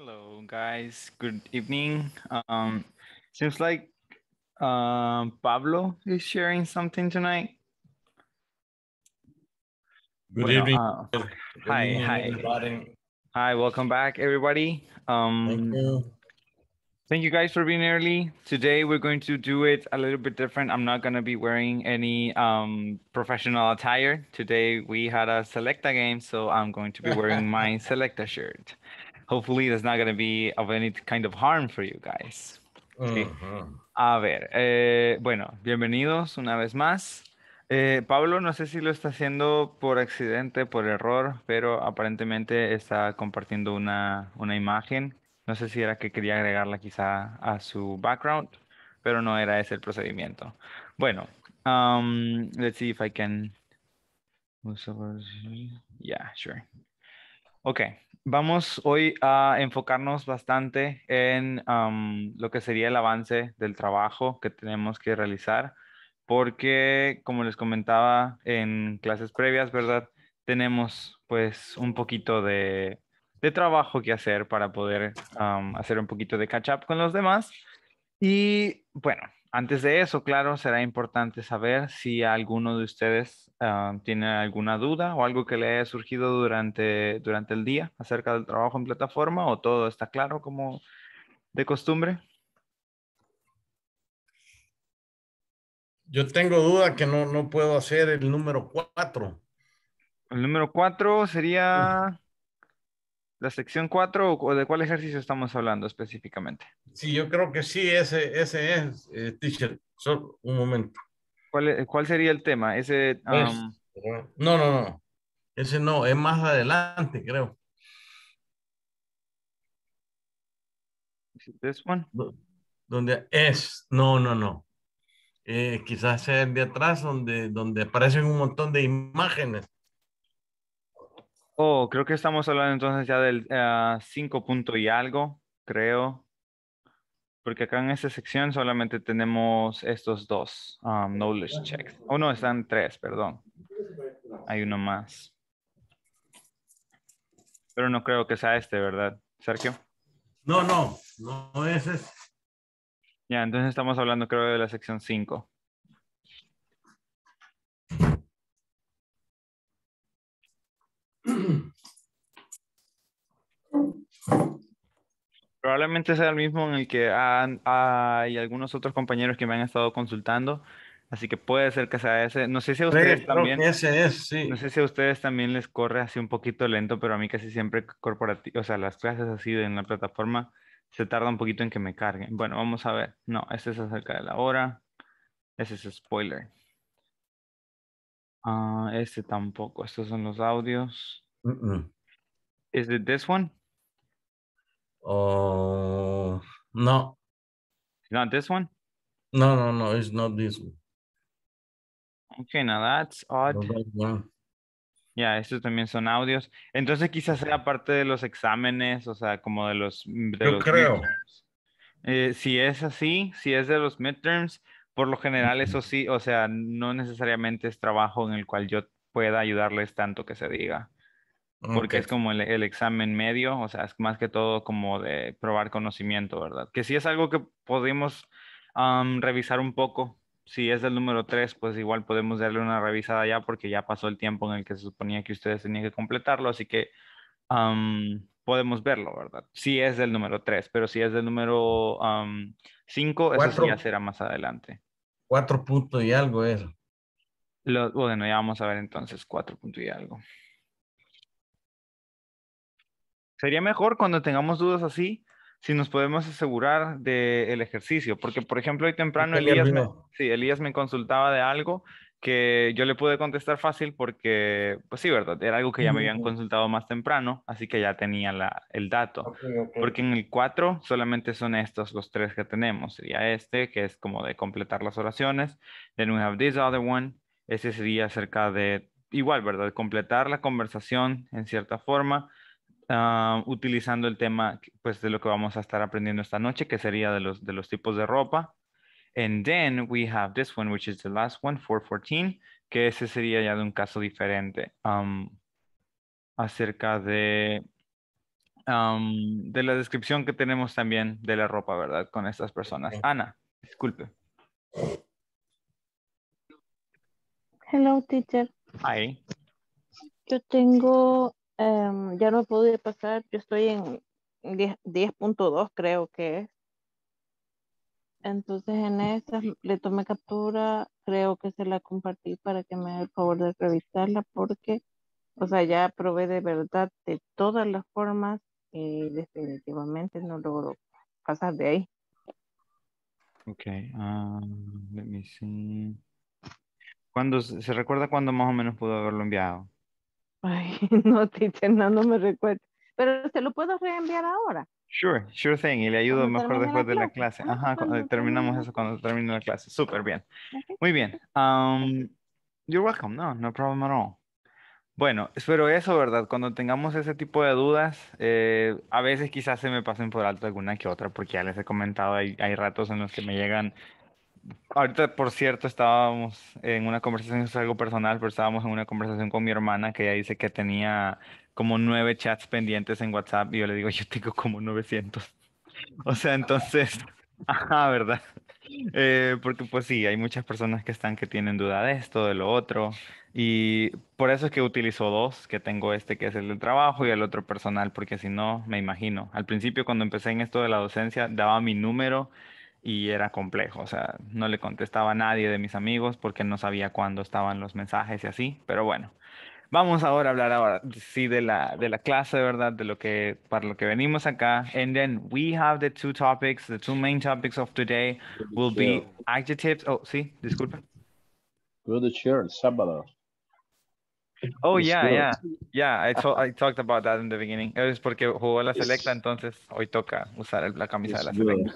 Hello, guys. Good evening. Seems like Pablo is sharing something tonight. Good evening. Hi, welcome back, everybody. Thank you guys for being early. Today, we're going to do it a little bit different. I'm not going to be wearing any professional attire. Today, we had a Selecta game, so I'm going to be wearing my Selecta shirt. Hopefully, that's not going to be of any kind of harm for you guys. Okay. A ver, bueno, bienvenidos una vez más. Pablo, no sé si lo está haciendo por accidente, por error, pero aparentemente está compartiendo una imagen. No sé si era que quería agregarla quizá a su background, pero no era ese el procedimiento. Bueno, let's see if I can... Yeah, sure. Ok, vamos hoy a enfocarnos bastante en lo que sería el avance del trabajo que tenemos que realizar. Porque, como les comentaba en clases previas, ¿verdad? Tenemos pues un poquito de trabajo que hacer para poder hacer un poquito de catch up con los demás. Y bueno, antes de eso, claro, será importante saber si alguno de ustedes tiene alguna duda o algo que le haya surgido durante el día acerca del trabajo en plataforma, o todo está claro como de costumbre. Yo tengo duda que no puedo hacer el número 4. ¿El número 4 sería la sección 4 o de cuál ejercicio estamos hablando específicamente? Sí, yo creo que sí, ese es, teacher. Solo un momento. ¿Cuál sería el tema? Ese, No. Ese no, es más adelante, creo. ¿This one? Donde es, no. Quizás sea el de atrás donde aparecen un montón de imágenes. Oh, creo que estamos hablando entonces ya del 5 punto y algo, creo. Porque acá en esta sección solamente tenemos estos dos knowledge checks. Oh, no, están 3, perdón. Hay uno más. Pero no creo que sea este, ¿verdad, Sergio? No es este. Ya, entonces estamos hablando, creo, de la sección 5. Probablemente sea el mismo en el que hay algunos otros compañeros que me han estado consultando, así que puede ser que sea ese. No sé si a ustedes también. Ese es, sí. No sé si a ustedes también les corre así un poquito lento, pero a mí casi siempre corporativo, o sea, las clases así en la plataforma se tarda un poquito en que me carguen. Bueno, vamos a ver. No, este es acerca de la hora. Ese es spoiler. Este tampoco. Estos son los audios. ¿Es de this one? No. ¿Not this one? No. It's not this one. Okay, now that's odd. Ya, estos también son audios. Entonces quizás sea parte de los exámenes, o sea, como de los... Yo creo. Si es así, si es de los midterms, por lo general eso sí, o sea, no necesariamente es trabajo en el cual yo pueda ayudarles tanto que se diga. Porque es como el examen medio, o sea, es más que todo como de probar conocimiento, ¿verdad? Que sí es algo que podemos revisar un poco. Si es el número 3, pues igual podemos darle una revisada ya, porque ya pasó el tiempo en el que se suponía que ustedes tenían que completarlo, así que podemos verlo, ¿verdad? Si es del número 3, pero si es del número 5, eso sí ya será más adelante. 4 puntos y algo eso. Bueno, ya vamos a ver entonces 4 puntos y algo. Sería mejor cuando tengamos dudas así, si nos podemos asegurar del ejercicio, porque por ejemplo hoy temprano Elías me consultaba de algo que yo le pude contestar fácil porque, pues sí, verdad, era algo que ya me habían consultado más temprano, así que ya tenía el dato. Okay. Porque en el 4 solamente son estos los 3 que tenemos, sería este que es como de completar las oraciones, then we have this other one, ese sería acerca de, igual, verdad, completar la conversación en cierta forma, utilizando el tema pues de lo que vamos a estar aprendiendo esta noche, que sería de los tipos de ropa. And then we have this one, which is the last one, 414, que ese sería ya de un caso diferente acerca de de la descripción que tenemos también de la ropa, ¿verdad? Con estas personas. Ana, disculpe. Hello, teacher. Hi. Yo tengo, ya no pude pasar, yo estoy en 10.2 creo que es. Entonces en esa le tomé captura, creo que se la compartí para que me haga el favor de revisarla porque, o sea, ya probé de verdad de todas las formas y definitivamente no logro pasar de ahí. Ok, let me see. ¿Cuándo, se recuerda cuándo más o menos pudo haberlo enviado? Ay, no, teacher, no me recuerdo. Pero se lo puedo reenviar ahora. Sure thing. Y le ayudo mejor después de la clase. Ajá, terminamos eso cuando termine la clase. Súper bien. Muy bien. You're welcome. No problem at all. Bueno, espero eso, ¿verdad? Cuando tengamos ese tipo de dudas, a veces quizás se me pasen por alto alguna que otra, porque ya les he comentado, hay ratos en los que me llegan. Ahorita, por cierto, estábamos en una conversación, es algo personal, pero estábamos en una conversación con mi hermana que ella dice que tenía como 9 chats pendientes en WhatsApp y yo le digo, yo tengo como 900. O sea, entonces, ajá, ¿verdad? Porque pues sí, hay muchas personas que tienen duda de esto, de lo otro y por eso es que utilizo dos, que tengo este que es el del trabajo y el otro personal, porque si no, me imagino. Al principio cuando empecé en esto de la docencia daba mi número y era complejo, o sea, no le contestaba a nadie de mis amigos porque no sabía cuándo estaban los mensajes y así, pero bueno. Vamos ahora a hablar sí de la clase, ¿verdad? De lo que, para lo que venimos acá. And then we have the two main topics of today will be adjectives. Oh, sí, disculpa. Good cheer, sábado. Oh, yeah. I talked about that in the beginning. Es porque jugó la Selecta, entonces hoy toca usar la camisa de la Selecta.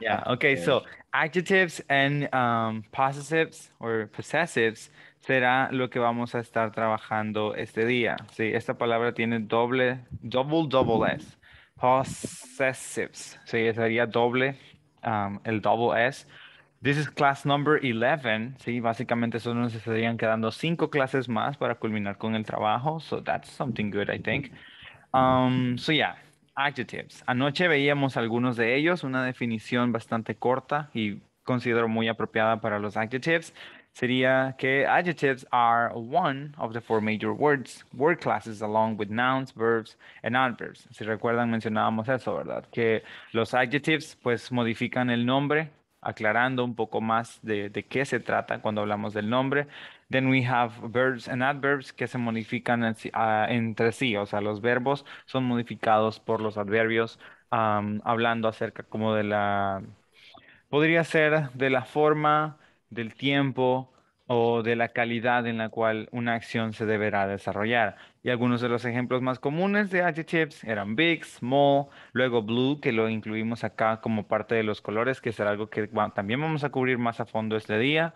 Yeah, okay, so adjectives and possessives or possessives será lo que vamos a estar trabajando este día. Sí, esta palabra tiene double S. Possessives. Sí, sería doble, el double S. This is class number 11, sí, básicamente solo nos estarían quedando 5 clases más para culminar con el trabajo, so that's something good, I think. So yeah, adjectives. Anoche veíamos algunos de ellos, una definición bastante corta y considero muy apropiada para los adjectives. Sería que adjectives are one of the 4 major word classes along with nouns, verbs, and adverbs. Si recuerdan, mencionábamos eso, ¿verdad? Que los adjectives pues modifican el nombre, aclarando un poco más de qué se trata cuando hablamos del nombre. Then we have verbs and adverbs que se modifican entre sí, o sea, los verbos son modificados por los adverbios, hablando acerca como de la, podría ser de la forma, del tiempo o de la calidad en la cual una acción se deberá desarrollar. Y algunos de los ejemplos más comunes de adjectives eran big, small, luego blue, que lo incluimos acá como parte de los colores, que será algo que también vamos a cubrir más a fondo este día.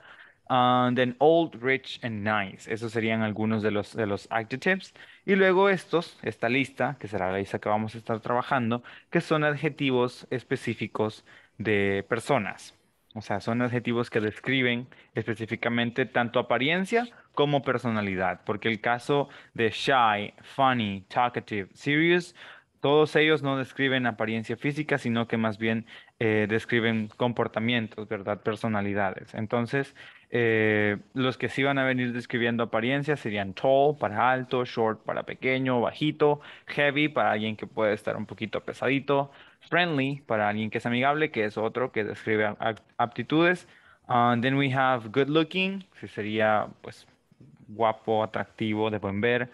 Then old, rich, and nice. Esos serían algunos de los adjectives. Y luego esta lista, que será la lista que vamos a estar trabajando, que son adjetivos específicos de personas. O sea, son adjetivos que describen específicamente tanto apariencia como personalidad. Porque el caso de shy, funny, talkative, serious, todos ellos no describen apariencia física, sino que más bien describen comportamientos, ¿verdad? Personalidades. Entonces, los que sí van a venir describiendo apariencia serían tall, para alto, short, para pequeño, bajito, heavy, para alguien que puede estar un poquito pesadito, friendly, para alguien que es amigable, que es otro que describe aptitudes. Then we have good looking, que sería pues guapo, atractivo, de buen ver.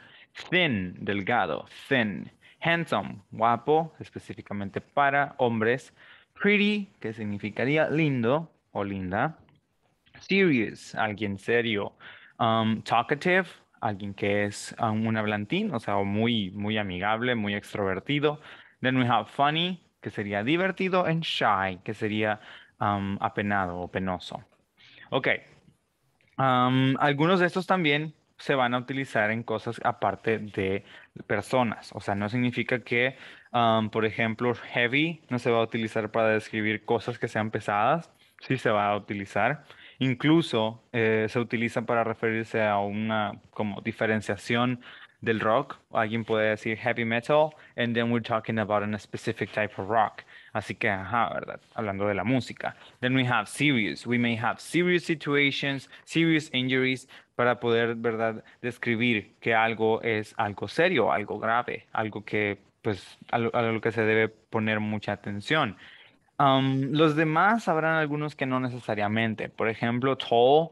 Thin, delgado, thin. Handsome, guapo, específicamente para hombres. Pretty, que significaría lindo o linda. Serious, alguien serio. Talkative, alguien que es un hablantín, o sea, muy, muy amigable, muy extrovertido. Then we have funny, que sería divertido, and shy, que sería apenado o penoso. Ok. Algunos de estos también se van a utilizar en cosas aparte de personas. O sea, no significa que, por ejemplo, heavy no se va a utilizar para describir cosas que sean pesadas. Sí se va a utilizar. Incluso se utiliza para referirse a una como diferenciación del rock, alguien puede decir heavy metal, and then we're talking about a specific type of rock. Así que, ajá, ¿verdad? Hablando de la música. Then we have serious. We may have serious situations, serious injuries, para poder, ¿verdad?, describir que algo es algo serio, algo grave, algo que, pues, a lo que se debe poner mucha atención. Los demás habrán algunos que no necesariamente. Por ejemplo, tall,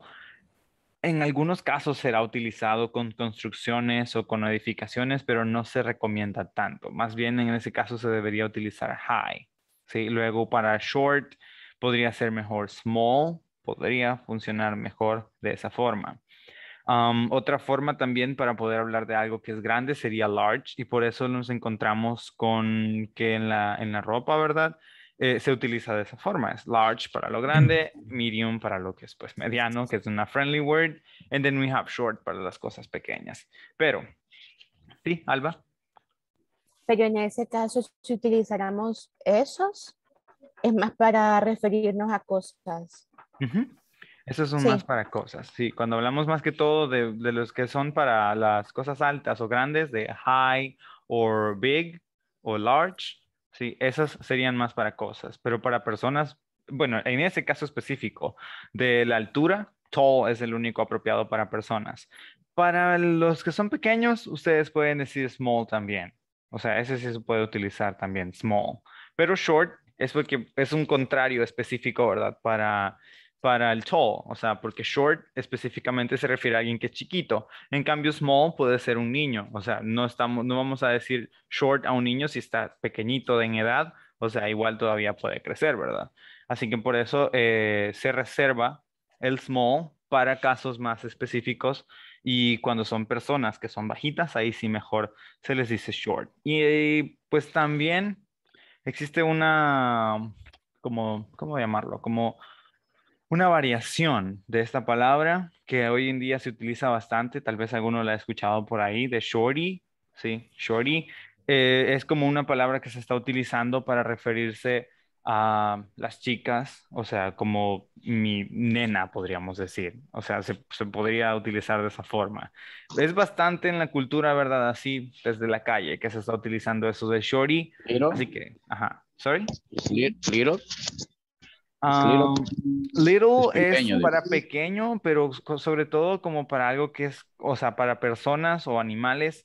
en algunos casos será utilizado con construcciones o con edificaciones, pero no se recomienda tanto. Más bien, en ese caso se debería utilizar high. ¿Sí? Luego, para short, podría ser mejor small. Podría funcionar mejor de esa forma. Otra forma también para poder hablar de algo que es grande sería large, y por eso nos encontramos con que en la ropa, ¿verdad? Se utiliza de esa forma. Es large para lo grande, medium para lo que es, pues, mediano, que es una friendly word, and then we have short para las cosas pequeñas. Pero, sí, Alba. Pero en ese caso, si utilizáramos esos, es más para referirnos a cosas. Uh-huh. Esos son, sí, más para cosas, sí. Cuando hablamos más que todo de los que son para las cosas altas o grandes, de high o big o large, sí, esas serían más para cosas. Pero para personas, bueno, en ese caso específico de la altura, tall es el único apropiado para personas. Para los que son pequeños, ustedes pueden decir small también. O sea, ese sí se puede utilizar también, small. Pero short es porque es un contrario específico, ¿verdad? Para el tall, o sea, porque short específicamente se refiere a alguien que es chiquito. En cambio, small puede ser un niño. O sea, no vamos a decir short a un niño si está pequeñito en edad. O sea, igual todavía puede crecer, ¿verdad? Así que por eso se reserva el small para casos más específicos. Y cuando son personas que son bajitas, ahí sí mejor se les dice short. Y pues también existe una, como, ¿cómo llamarlo? Como una variación de esta palabra que hoy en día se utiliza bastante, tal vez alguno la ha escuchado por ahí, de shorty, ¿sí? Shorty es como una palabra que se está utilizando para referirse a las chicas, o sea, como mi nena, podríamos decir. O sea, se podría utilizar de esa forma. Es bastante en la cultura, ¿verdad? Así, desde la calle, que se está utilizando eso de shorty. Little. Así que, ajá, sorry. Little. Little es pequeño, para pequeño, pero sobre todo como para algo que es, o sea, para personas o animales,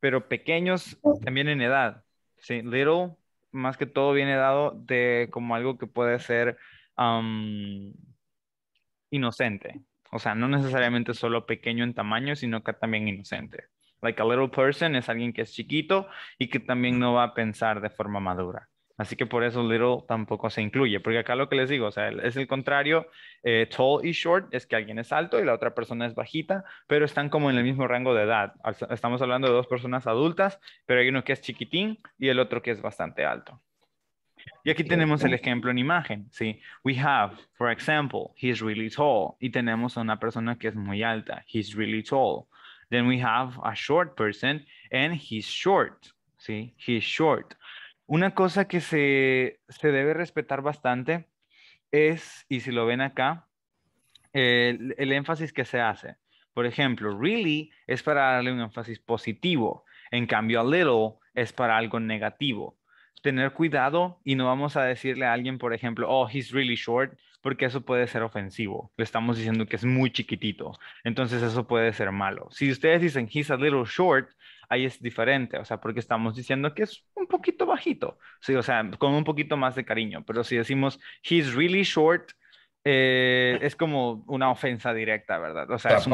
pero pequeños también en edad. Sí, little más que todo viene dado de como algo que puede ser inocente. O sea, no necesariamente solo pequeño en tamaño, sino que también inocente. Like a little person es alguien que es chiquito y que también no va a pensar de forma madura. Así que por eso little tampoco se incluye, porque acá lo que les digo, o sea, es el contrario, tall y short es que alguien es alto y la otra persona es bajita, pero están como en el mismo rango de edad. Estamos hablando de dos personas adultas, pero hay uno que es chiquitín y el otro que es bastante alto. Y aquí tenemos el ejemplo en imagen, ¿sí? We have, for example, he's really tall, y tenemos a una persona que es muy alta, he's really tall. Then we have a short person and he's short, ¿sí? He's short. Una cosa que se debe respetar bastante es, y si lo ven acá, el énfasis que se hace. Por ejemplo, really es para darle un énfasis positivo. En cambio, a little es para algo negativo. Tener cuidado y no vamos a decirle a alguien, por ejemplo, oh, he's really short, porque eso puede ser ofensivo. Le estamos diciendo que es muy chiquitito. Entonces, eso puede ser malo. Si ustedes dicen, he's a little short, ahí es diferente, o sea, porque estamos diciendo que es un poquito bajito, sí, o sea, con un poquito más de cariño, pero si decimos, he's really short, es como una ofensa directa, ¿verdad? O sea, es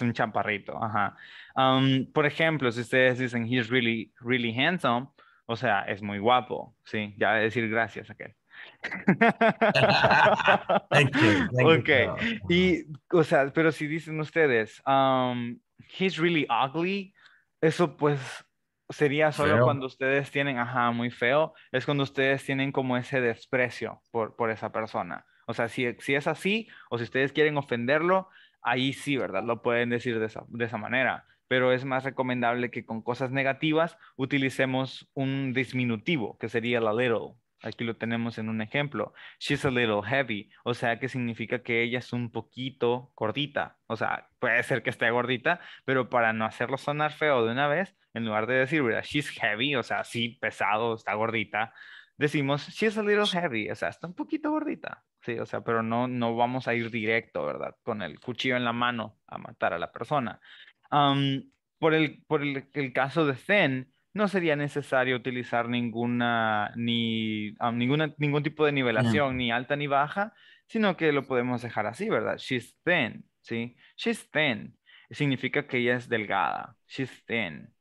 un champarrito, ajá. Por ejemplo, si ustedes dicen, he's really, really handsome, o sea, es muy guapo, sí, ya decir gracias a aquel. Thank you. Okay, y, o sea, pero si dicen ustedes, he's really ugly, eso pues sería solo feo. Cuando ustedes tienen, ajá, muy feo, es cuando ustedes tienen como ese desprecio por esa persona. O sea, si es así, o si ustedes quieren ofenderlo, ahí sí, ¿verdad? Lo pueden decir de esa manera. Pero es más recomendable que con cosas negativas utilicemos un diminutivo, que sería la little, Aquí lo tenemos en un ejemplo. She's a little heavy. O sea, que significa que ella es un poquito gordita. O sea, puede ser que esté gordita, pero para no hacerlo sonar feo de una vez, en lugar de decir, mira, she's heavy, o sea, sí, pesado, está gordita, decimos, she's a little heavy, o sea, está un poquito gordita. Sí, o sea, pero no vamos a ir directo, ¿verdad? Con el cuchillo en la mano a matar a la persona. Por el caso de thin, no sería necesario utilizar ningún tipo de nivelación, no, ni alta ni baja, sino que lo podemos dejar así, ¿verdad? She's thin, ¿sí? She's thin. Significa que ella es delgada. She's thin.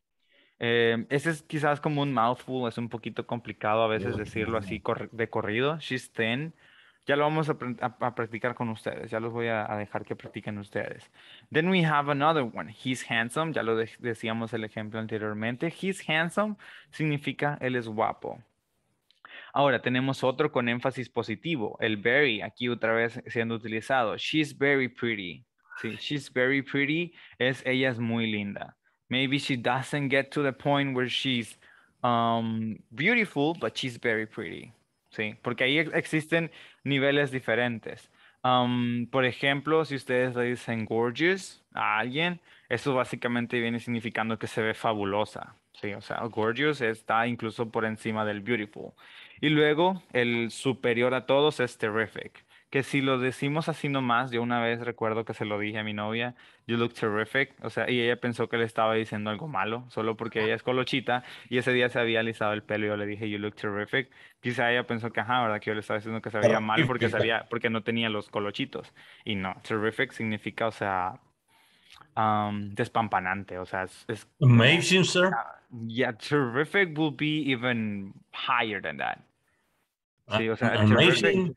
Ese es quizás como un mouthful, es un poquito complicado a veces decirlo así de corrido. She's thin. Ya lo vamos a practicar con ustedes. Ya los voy a dejar que practiquen ustedes. Then we have another one. He's handsome. Ya lo decíamos el ejemplo anteriormente. He's handsome significa él es guapo. Ahora tenemos otro con énfasis positivo. El very, aquí otra vez siendo utilizado. She's very pretty. Sí, she's very pretty es ella es muy linda. Maybe she doesn't get to the point where she's beautiful, but she's very pretty. Sí, porque ahí existen niveles diferentes. Por ejemplo, si ustedes le dicen gorgeous a alguien, eso básicamente viene significando que se ve fabulosa. Sí, o sea, gorgeous está incluso por encima del beautiful. Y luego, el superior a todos es terrific. Que si lo decimos así nomás, yo una vez recuerdo que se lo dije a mi novia, you look terrific, o sea, y ella pensó que le estaba diciendo algo malo, solo porque ella es colochita, y ese día se había alisado el pelo, y yo le dije, you look terrific, quizá ella pensó que, ajá, ¿verdad? Que yo le estaba diciendo que se veía mal porque no tenía los colochitos, y no, terrific significa, o sea, despampanante, o sea, es amazing, sir. Yeah, terrific will be even higher than that. Sí, o sea, amazing.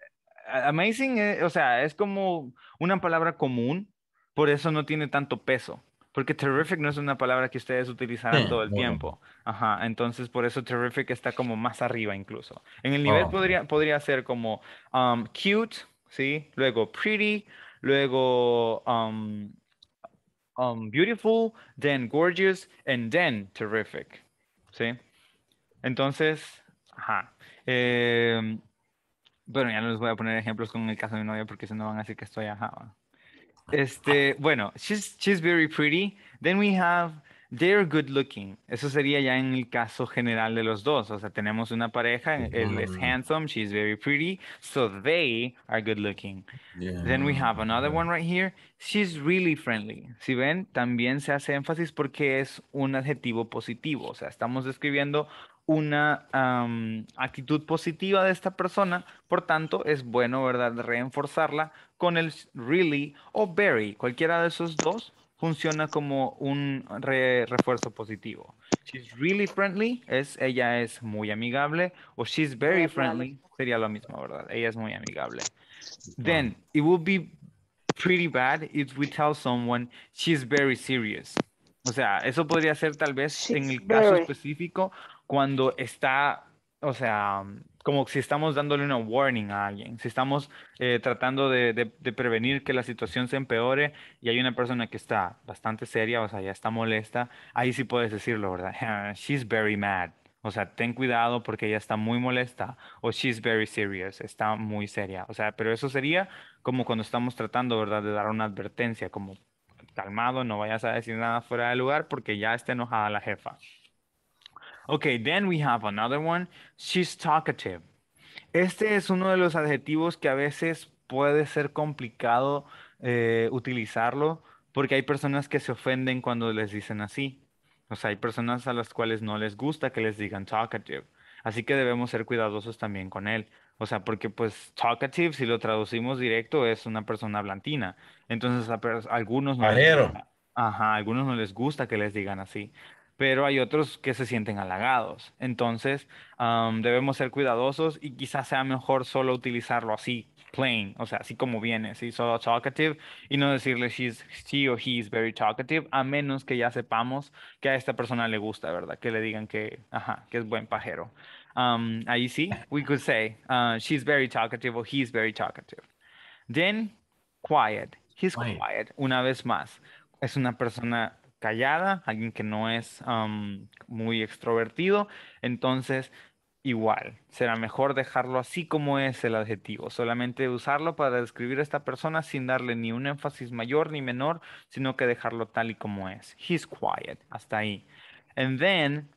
Amazing, o sea, es como una palabra común, por eso no tiene tanto peso, porque terrific no es una palabra que ustedes utilizaran todo el tiempo. Ajá, entonces por eso terrific está como más arriba incluso. En el nivel podría ser como cute, ¿sí? Luego pretty, luego beautiful, then gorgeous, and then terrific, ¿sí? Entonces, ajá. Bueno, ya no les voy a poner ejemplos con el caso de mi novia porque si no van a decir que estoy ajá. Bueno, she's very pretty. Then we have they're good looking. Eso sería ya en el caso general de los dos. O sea, tenemos una pareja, él es handsome, she's very pretty, so they are good looking. Yeah. Then we have another one right here. She's really friendly. Si ven, también se hace énfasis porque es un adjetivo positivo. O sea, estamos describiendo una actitud positiva de esta persona, por tanto es bueno, ¿verdad?, reforzarla con el really o very, cualquiera de esos dos funciona como un refuerzo positivo. She's really friendly, ella es muy amigable, o she's very friendly, sería lo mismo, ¿verdad?, ella es muy amigable. Then, it would be pretty bad if we tell someone she's very serious. O sea, eso podría ser tal vez en el caso específico cuando está, o sea, como si estamos dándole una warning a alguien, si estamos tratando de prevenir que la situación se empeore y hay una persona que está bastante seria, o sea, ya está molesta, ahí sí puedes decirlo, ¿verdad? She's very mad, o sea, ten cuidado porque ella está muy molesta, o she's very serious, está muy seria, o sea, pero eso sería como cuando estamos tratando, ¿verdad?, de dar una advertencia, como calmado, no vayas a decir nada fuera de lugar porque ya está enojada la jefa. Okay, then we have another one. She's talkative. Este es uno de los adjetivos que a veces puede ser complicado utilizarlo porque hay personas que se ofenden cuando les dicen así. O sea, hay personas a las cuales no les gusta que les digan talkative. Así que debemos ser cuidadosos también con él. O sea, porque pues talkative, si lo traducimos directo, es una persona hablantina. Entonces, a algunos no les gusta. Ajá, a algunos no les gusta que les digan así. Pero hay otros que se sienten halagados. Entonces, debemos ser cuidadosos y quizás sea mejor solo utilizarlo así, plain, o sea, así como viene, ¿sí? Solo talkative y no decirle she o he is very talkative, a menos que ya sepamos que a esta persona le gusta, ¿verdad? Que le digan que, ajá, que es buen pajero. Ahí sí, we could say she's very talkative or he's very talkative. Then, quiet. He's quiet, una vez más. Es una persona callada, alguien que no es muy extrovertido, entonces Igual, será mejor dejarlo así como es el adjetivo, solamente usarlo para describir a esta persona sin darle ni un énfasis mayor ni menor, sino que dejarlo tal y como es. He's quiet, hasta ahí. And then,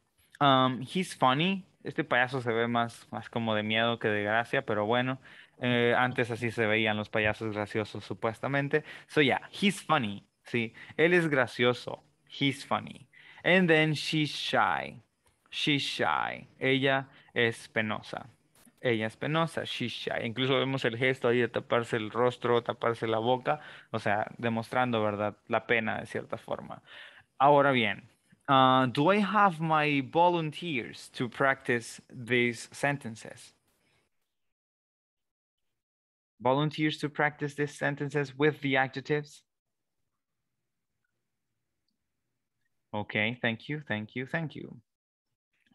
he's funny. Este payaso se ve más como de miedo que de gracia, pero bueno, antes así se veían los payasos graciosos supuestamente. So yeah, he's funny, sí, él es gracioso, he's funny. And then she's shy. She's shy. Ella es penosa. Ella es penosa. She's shy. Incluso vemos el gesto ahí de taparse el rostro, taparse la boca. O sea, demostrando, ¿verdad?, la pena de cierta forma. Ahora bien, do I have my volunteers to practice these sentences? Volunteers to practice these sentences with the adjectives? Okay, thank you, thank you, thank you.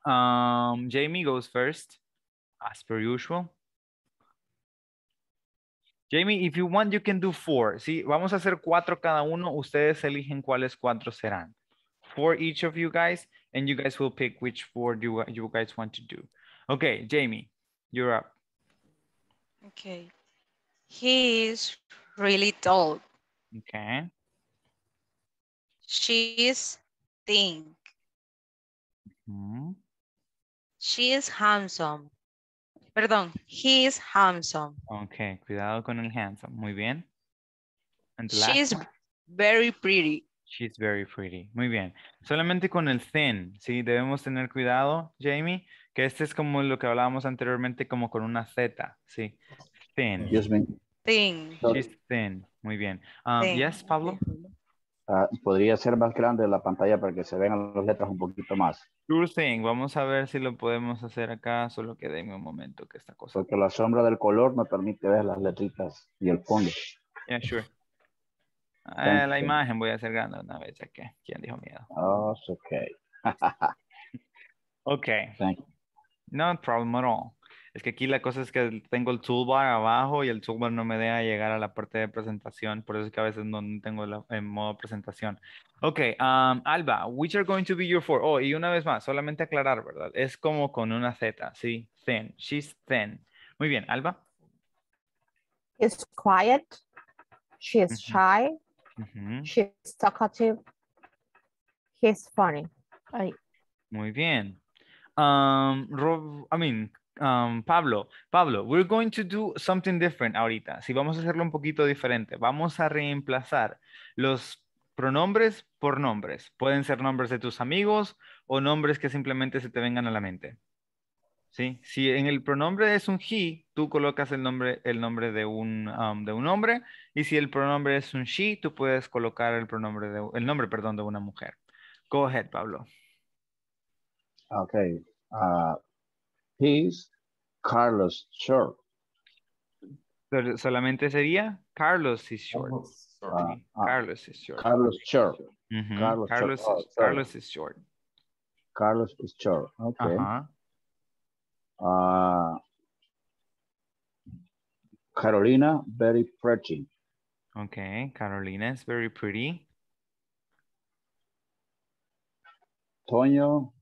Jamie goes first, as per usual. Jamie, if you want, you can do four. Sí, vamos a hacer cuatro cada uno. Ustedes eligen cuáles cuatro serán. For each of you guys, and you guys will pick which four you guys want to do. Okay, Jamie, you're up. Okay. He is really tall. Okay. She is thin. Mm-hmm. She is handsome. Perdón, he is handsome. Okay, cuidado con el handsome. Muy bien. And the last She's one. Very pretty. She's very pretty. Muy bien. Solamente con el thin, ¿sí? Debemos tener cuidado, Jamie, que este es como lo que hablábamos anteriormente, como con una Z, ¿sí? Thin. Yes, thin. She's thin. Muy bien. Thin. Yes, Pablo? Podría ser más grande la pantalla para que se vean las letras un poquito más. Sure thing. Vamos a ver si lo podemos hacer acá, solo que denme un momento que esta cosa. Porque la sombra del color me permite ver las letritas y el fondo. Yeah, sure. La imagen voy a hacer grande una vez, ya que ¿quién dijo miedo? Oh, ok. Ok. Thank you. No problem at all. Es que aquí la cosa es que tengo el toolbar abajo y el toolbar no me deja llegar a la parte de presentación. Por eso es que a veces no tengo en modo presentación. Ok, Alba, which are going to be your four? Oh, y una vez más, solamente aclarar, ¿verdad? Es como con una Z, ¿sí? Thin, she's thin. Muy bien, Alba. She's quiet. She's shy. She's talkative. He's funny. Ay. Muy bien. Pablo, we're going to do something different ahorita. Sí, vamos a hacerlo un poquito diferente. Vamos a reemplazar los pronombres por nombres. Pueden ser nombres de tus amigos o nombres que simplemente se te vengan a la mente. ¿Sí? Si en el pronombre es un he, tú colocas el nombre de un hombre, y si el pronombre es un she, tú puedes colocar el nombre de una mujer. Go ahead, Pablo. Okay. He's Carlos short. Solamente sería Carlos is short. Carlos is short. Carlos short. Carlos is short. Carlos is short. Okay. Carolina very pretty. Okay, Carolina is very pretty. Toño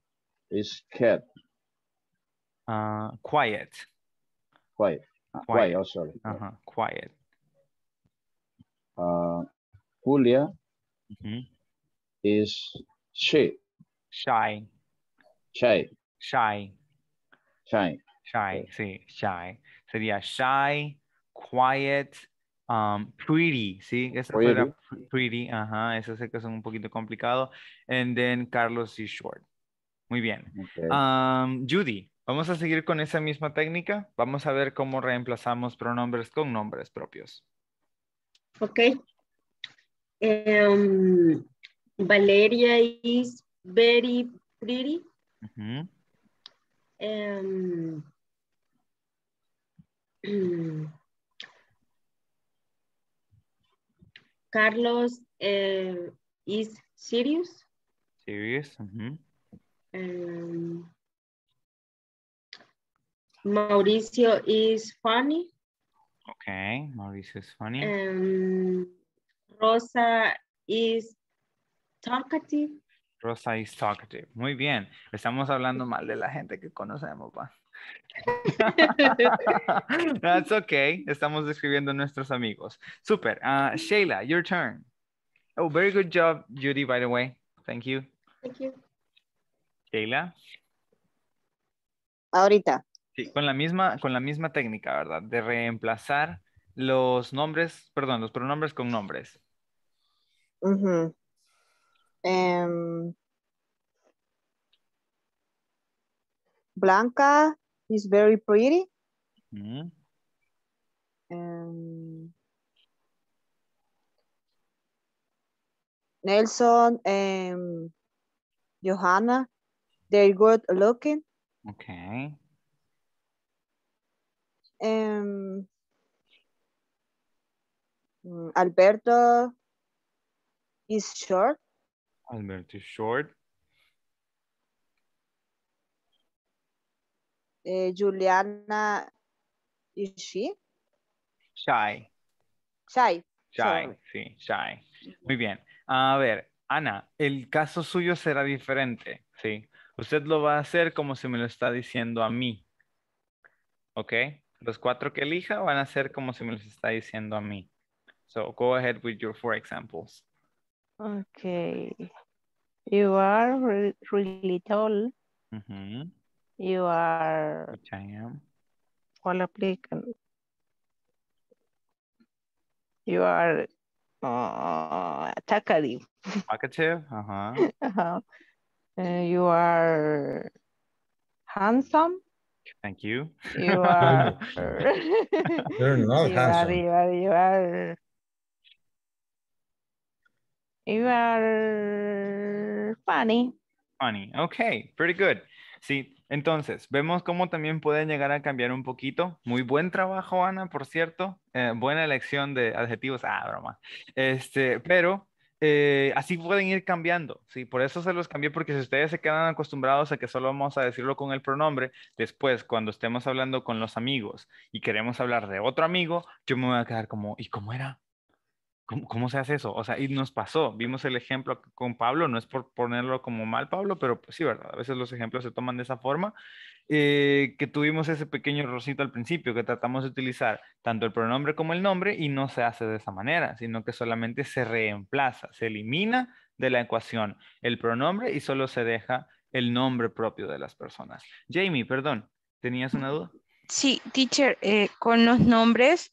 is cat. Quiet. Oh, sorry. Quiet. Julia is shy. Sería shy, quiet, pretty, ¿sí? Esa era pretty, eso sé que es un poquito complicado. And then Carlos is short. Muy bien. Okay. Judy, vamos a seguir con esa misma técnica. Vamos a ver cómo reemplazamos pronombres con nombres propios. Ok. Valeria is very pretty. Carlos is serious. Serious. Mauricio is funny. Okay, Mauricio is funny. Rosa is talkative. Rosa is talkative. Muy bien. Estamos hablando mal de la gente que conocemos, ¿va? That's okay. Estamos describiendo a nuestros amigos. Super. Sheila, your turn. Oh, very good job, Judy, by the way. Thank you. Thank you. Sheila. Ahorita. Sí, con la misma técnica, ¿verdad? De reemplazar los nombres, perdón, los pronombres con nombres. Uh-huh. Blanca is very pretty. Uh-huh. Nelson and Johanna, they're good looking. Okay. Alberto is short. Alberto is short. Juliana, is she? Shy. Shy. Shy, sorry. Sí, shy. Muy bien. A ver, Ana, el caso suyo será diferente, ¿sí? Usted lo va a hacer como se me lo está diciendo a mí, ¿ok? Los cuatro que elija van a ser como se me los está diciendo a mí. So, go ahead with your four examples. Okay. You are really tall. Mm-hmm. You are... Which I am. All applicant. You are... talkative. Talkative, uh-huh. Uh-huh. You are handsome. Thank you. You are... You're not you handsome. You are funny. Funny, okay, pretty good. Sí, entonces, vemos cómo también pueden llegar a cambiar un poquito. Muy buen trabajo, Ana, por cierto. Buena elección de adjetivos. Ah, broma. Pero así pueden ir cambiando. Sí, por eso se los cambié, porque si ustedes se quedan acostumbrados a que solo vamos a decirlo con el pronombre, después, cuando estemos hablando con los amigos y queremos hablar de otro amigo, yo me voy a quedar como, ¿y cómo era? ¿Cómo se hace eso? O sea, y nos pasó, vimos el ejemplo con Pablo, no es por ponerlo como mal, Pablo, pero pues sí, ¿verdad? A veces los ejemplos se toman de esa forma, que tuvimos ese pequeño errorcito al principio, que tratamos de utilizar tanto el pronombre como el nombre, y no se hace de esa manera, sino que solamente se reemplaza, se elimina de la ecuación el pronombre y solo se deja el nombre propio de las personas. Jamie, perdón, ¿tenías una duda? Sí, teacher, con los nombres...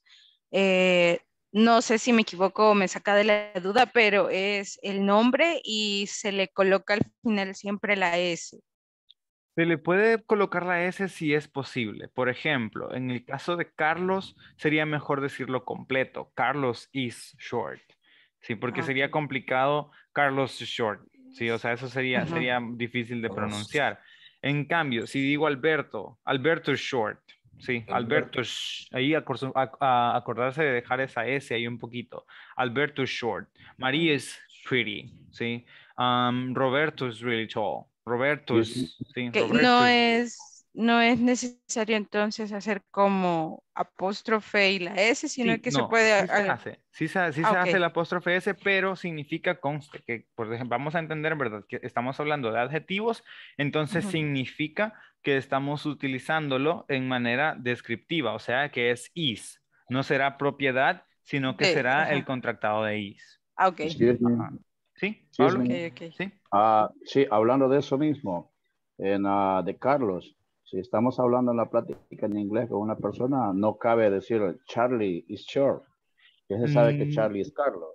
no sé si me equivoco o me saca de la duda, pero es el nombre y se le coloca al final siempre la S. Se le puede colocar la S si es posible. Por ejemplo, en el caso de Carlos, sería mejor decirlo completo. Carlos is short. Sí, porque sería complicado Carlos is short. Sí, o sea, eso sería difícil de pronunciar. En cambio, si digo Alberto, Alberto is short. Sí, Alberto, ahí acordarse de dejar esa S ahí un poquito. Alberto is short. María is pretty, ¿sí? Roberto is really tall. Roberto is... Sí, Roberto no es necesario entonces hacer como apóstrofe y la S, sino sí, que no, se puede... Sí se hace la apóstrofe S, pero significa conste, que por ejemplo, vamos a entender, ¿verdad? Que estamos hablando de adjetivos, entonces significa que estamos utilizándolo en manera descriptiva, o sea que es is. No será propiedad, sino que será el contractado de is. Ah, ok. ¿Sí, Pablo? Okay. ¿Sí? Sí, hablando de eso mismo, de Carlos, si estamos hablando en la práctica en inglés con una persona, no cabe decir Charlie is short. Ya se sabe que Charlie es Carlos.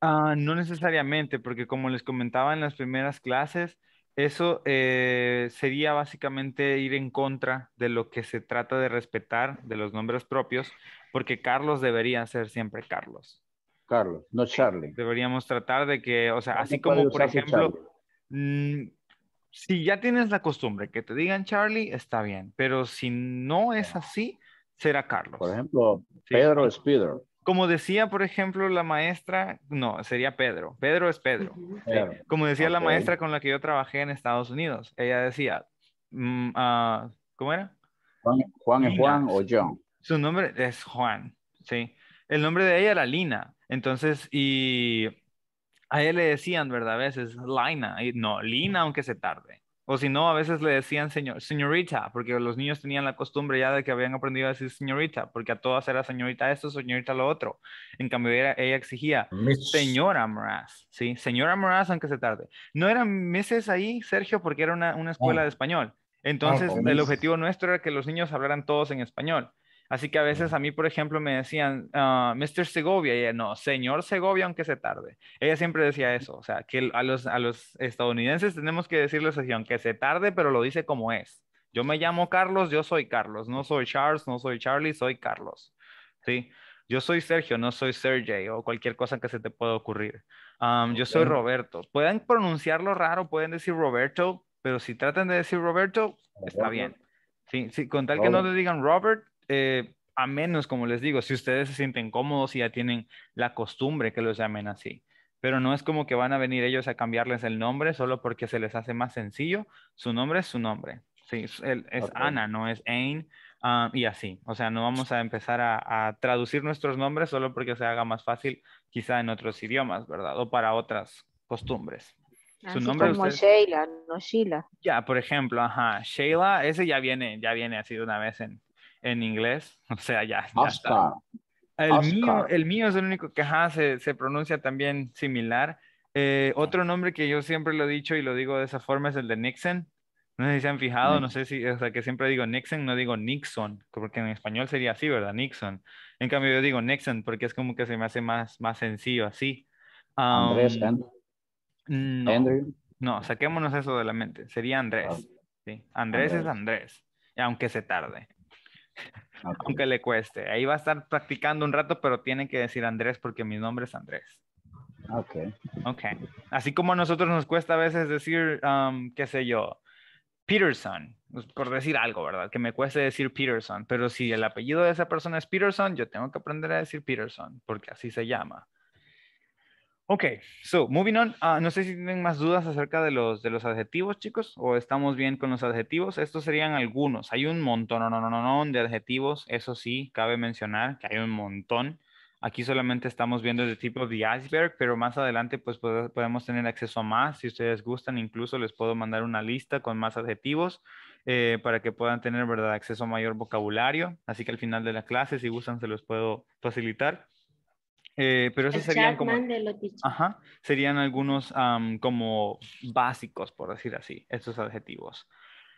No necesariamente, porque como les comentaba en las primeras clases, eso sería básicamente ir en contra de lo que se trata de respetar de los nombres propios, porque Carlos debería ser siempre Carlos. Carlos, no Charlie. Deberíamos tratar de que, o sea, así como por ejemplo... Si ya tienes la costumbre que te digan Charlie, está bien. Pero si no es así, será Carlos. Por ejemplo, Pedro es Pedro. Como decía, por ejemplo, la maestra, no, sería Pedro. Pedro es Pedro. Pedro. Sí. Como decía la maestra con la que yo trabajé en Estados Unidos. Ella decía, ¿cómo era? Juan es Juan o John. Su nombre es Juan, sí. El nombre de ella era Lina. Entonces, y... A él le decían, ¿verdad? A veces, Lina. No, Lina, aunque se tarde. O si no, a veces le decían señorita, porque los niños tenían la costumbre ya de que habían aprendido a decir señorita, porque a todas era señorita esto, señorita lo otro. En cambio, ella exigía señora Moraz, ¿sí? Señora Moraz, aunque se tarde. No eran meses ahí, Sergio, porque era una escuela de español. Entonces, el objetivo nuestro era que los niños hablaran todos en español. Así que a veces a mí, por ejemplo, me decían Mr. Segovia, y ella no, señor Segovia, aunque se tarde. Ella siempre decía eso, o sea, que a los estadounidenses tenemos que decirles así, aunque se tarde, pero lo dice como es. Yo me llamo Carlos, yo soy Carlos, no soy Charles, no soy Charlie, soy Carlos, ¿sí? Yo soy Sergio, no soy Sergey, o cualquier cosa que se te pueda ocurrir. Yo soy Roberto. Pueden pronunciarlo raro, pueden decir Roberto, pero si tratan de decir Roberto, está bien. Sí, sí, con tal que no le digan Robert, a menos, como les digo, si ustedes se sienten cómodos y ya tienen la costumbre que los llamen así. Pero no es como que van a venir ellos a cambiarles el nombre solo porque se les hace más sencillo. Su nombre es su nombre. Sí, es Ana, no es Ain, y así. O sea, no vamos a empezar a traducir nuestros nombres solo porque se haga más fácil quizá en otros idiomas, ¿verdad? O para otras costumbres. Su así nombre como usted... Sheila, no Sheila. Ya, por ejemplo, ajá. Sheila, ese ya viene así de una vez en inglés, o sea, ya está. El mío es el único que se pronuncia también similar. Otro nombre que yo siempre lo he dicho y lo digo de esa forma es el de Nixon. No sé si se han fijado, no sé si, o sea, que siempre digo Nixon, no digo Nixon, porque en español sería así, ¿verdad? Nixon. En cambio yo digo Nixon porque es como que se me hace más sencillo así. Andrés, no, saquémonos eso de la mente. Sería Andrés. ¿Sí? Andrés es Andrés, aunque se tarde. Aunque le cueste. Ahí va a estar practicando un rato, pero tiene que decir Andrés porque mi nombre es Andrés. Ok. Así como a nosotros nos cuesta a veces decir, qué sé yo, Peterson, por decir algo, ¿verdad? Que me cueste decir Peterson, pero si el apellido de esa persona es Peterson, yo tengo que aprender a decir Peterson, porque así se llama. Ok, so, moving on. No sé si tienen más dudas acerca de los adjetivos, chicos, o estamos bien con los adjetivos. Estos serían algunos. Hay un montón de adjetivos. Eso sí, cabe mencionar que hay un montón. Aquí solamente estamos viendo el tipo de iceberg, pero más adelante pues podemos tener acceso a más. Si ustedes gustan, incluso les puedo mandar una lista con más adjetivos para que puedan tener, ¿verdad?, acceso a mayor vocabulario. Así que al final de la clase, si gustan, se los puedo facilitar. Pero esos serían como serían algunos como básicos, por decir así, estos adjetivos.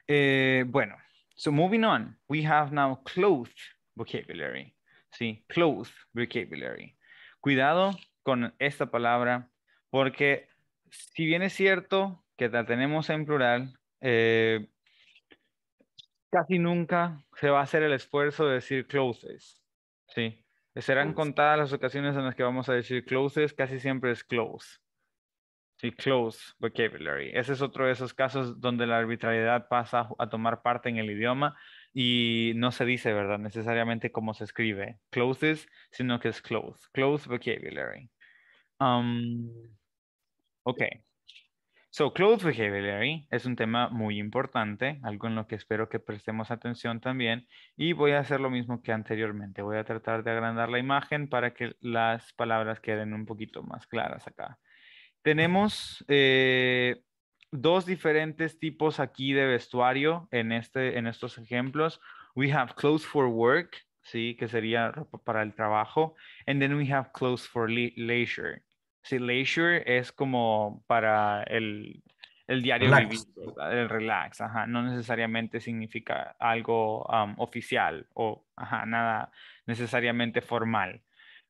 Bueno, so moving on, we have now clothes vocabulary. Sí, clothes vocabulary. Cuidado con esta palabra porque si bien es cierto que la tenemos en plural, casi nunca se va a hacer el esfuerzo de decir clothes, ¿sí? Serán contadas las ocasiones en las que vamos a decir clothes, casi siempre es clothes. Sí, clothes vocabulary. Ese es otro de esos casos donde la arbitrariedad pasa a tomar parte en el idioma y no se dice, ¿verdad?, necesariamente cómo se escribe clothes, sino que es clothes. Clothes vocabulary. Ok. So, clothes vocabulary es un tema muy importante, algo en lo que espero que prestemos atención también. Y voy a hacer lo mismo que anteriormente. Voy a tratar de agrandar la imagen para que las palabras queden un poquito más claras acá. Tenemos dos diferentes tipos aquí de vestuario en estos ejemplos. We have clothes for work, ¿sí?, que sería ropa para el trabajo. And then we have clothes for leisure. Sí, leisure es como para el diario vivir, el relax, ajá. No necesariamente significa algo oficial o nada necesariamente formal.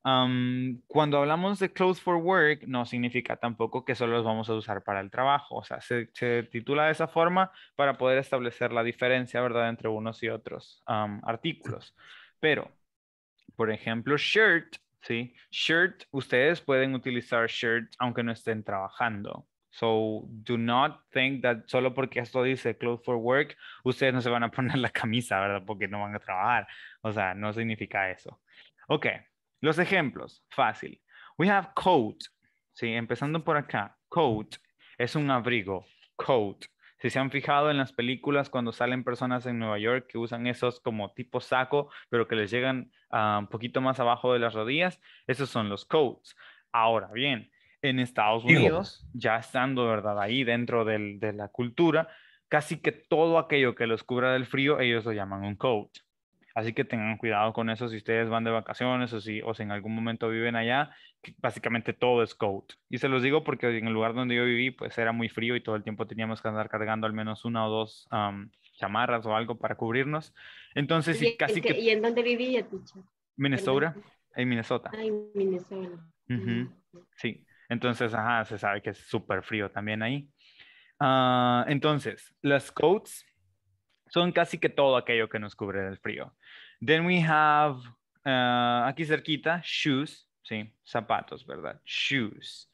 Cuando hablamos de clothes for work, no significa tampoco que solo los vamos a usar para el trabajo. O sea, se titula de esa forma para poder establecer la diferencia, ¿verdad?, entre unos y otros artículos. Pero, por ejemplo, shirt. ¿Sí? Shirt, ustedes pueden utilizar shirt aunque no estén trabajando. So, do not think that solo porque esto dice clothes for work, ustedes no se van a poner la camisa, ¿verdad?, porque no van a trabajar. O sea, no significa eso. Ok, los ejemplos. Fácil. We have coat. ¿Sí? Empezando por acá. Coat es un abrigo. Coat. Si se han fijado en las películas cuando salen personas en Nueva York que usan esos como tipo saco, pero que les llegan un poquito más abajo de las rodillas, esos son los coats. Ahora bien, en Estados Unidos, ya estando, ¿verdad?, ahí dentro de la cultura, casi que todo aquello que los cubra del frío, ellos lo llaman un coat. Así que tengan cuidado con eso si ustedes van de vacaciones o si en algún momento viven allá, que básicamente todo es coat. Y se los digo porque en el lugar donde yo viví, pues era muy frío y todo el tiempo teníamos que andar cargando al menos una o dos chamarras o algo para cubrirnos. Entonces, sí, casi que... ¿Y en dónde vivía, Ticha? Minnesota, en Minnesota. Ah, en Minnesota. Sí, entonces, ajá, se sabe que es súper frío también ahí. Entonces, las coats son casi que todo aquello que nos cubre del frío. Then we have, aquí cerquita, shoes, sí, zapatos, ¿verdad? Shoes.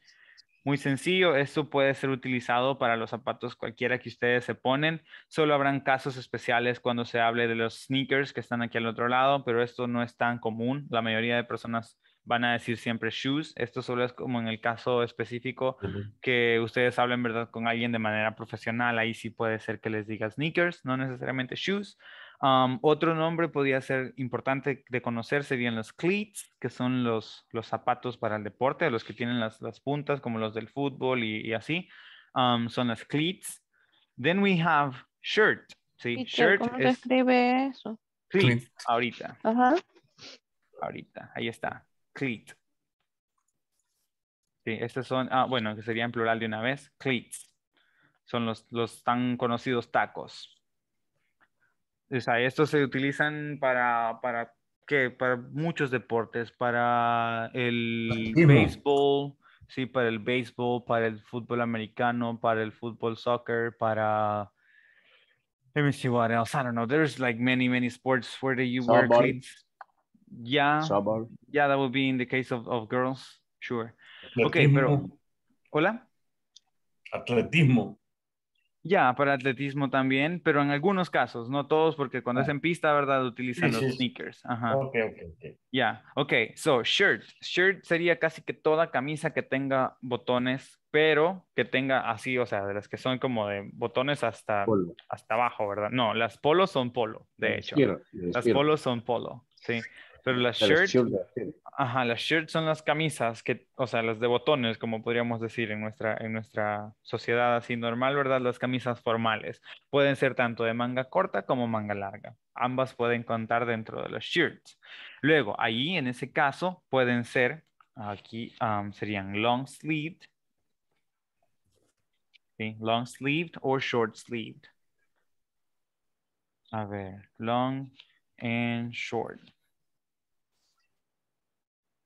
Muy sencillo, esto puede ser utilizado para los zapatos cualquiera que ustedes se ponen. Solo habrán casos especiales cuando se hable de los sneakers que están aquí al otro lado, pero esto no es tan común. La mayoría de personas van a decir siempre shoes. Esto solo es como en el caso específico que ustedes hablen, ¿verdad?, con alguien de manera profesional. Ahí sí puede ser que les diga sneakers, no necesariamente shoes. Otro nombre podría ser importante de conocer serían los cleats, que son los zapatos para el deporte, los que tienen las puntas como los del fútbol y así. Son las cleats. Then we have shirt. Sí, shirt. ¿Cómo se escribe eso? Cleat. Ahorita. Ajá. Ahorita. Ahí está. Cleat. Sí, estos son, bueno, que sería en plural de una vez, cleats. Son los tan conocidos tacos. O sea, estos se utilizan para ¿qué? Para muchos deportes, para el béisbol, sí, para el béisbol, para el fútbol americano, para el fútbol soccer, para... Let me see what else. I don't know. There's like many sports where you wear cleats. Yeah, that would be in the case of girls, sure. Atletismo. Okay, pero... ¿Hola? Atletismo. Ya, para atletismo también, pero en algunos casos, no todos, porque cuando es en pista, ¿verdad?, utilizan los sneakers. Ajá. Ok. Ya, ok. So, shirt. Shirt sería casi que toda camisa que tenga botones, pero que tenga así, o sea, de las que son como de botones hasta abajo, ¿verdad? No, las polos son polo, de hecho. Las polos son polo, sí. Pero las shirts, las shirts son las camisas que, o sea, las de botones, como podríamos decir en nuestra sociedad así normal, ¿verdad? Las camisas formales pueden ser tanto de manga corta como manga larga. Ambas pueden contar dentro de las shirts. Luego, ahí en ese caso pueden ser, aquí serían long sleeved, ¿sí? Long sleeved o short sleeved. A ver, long and short.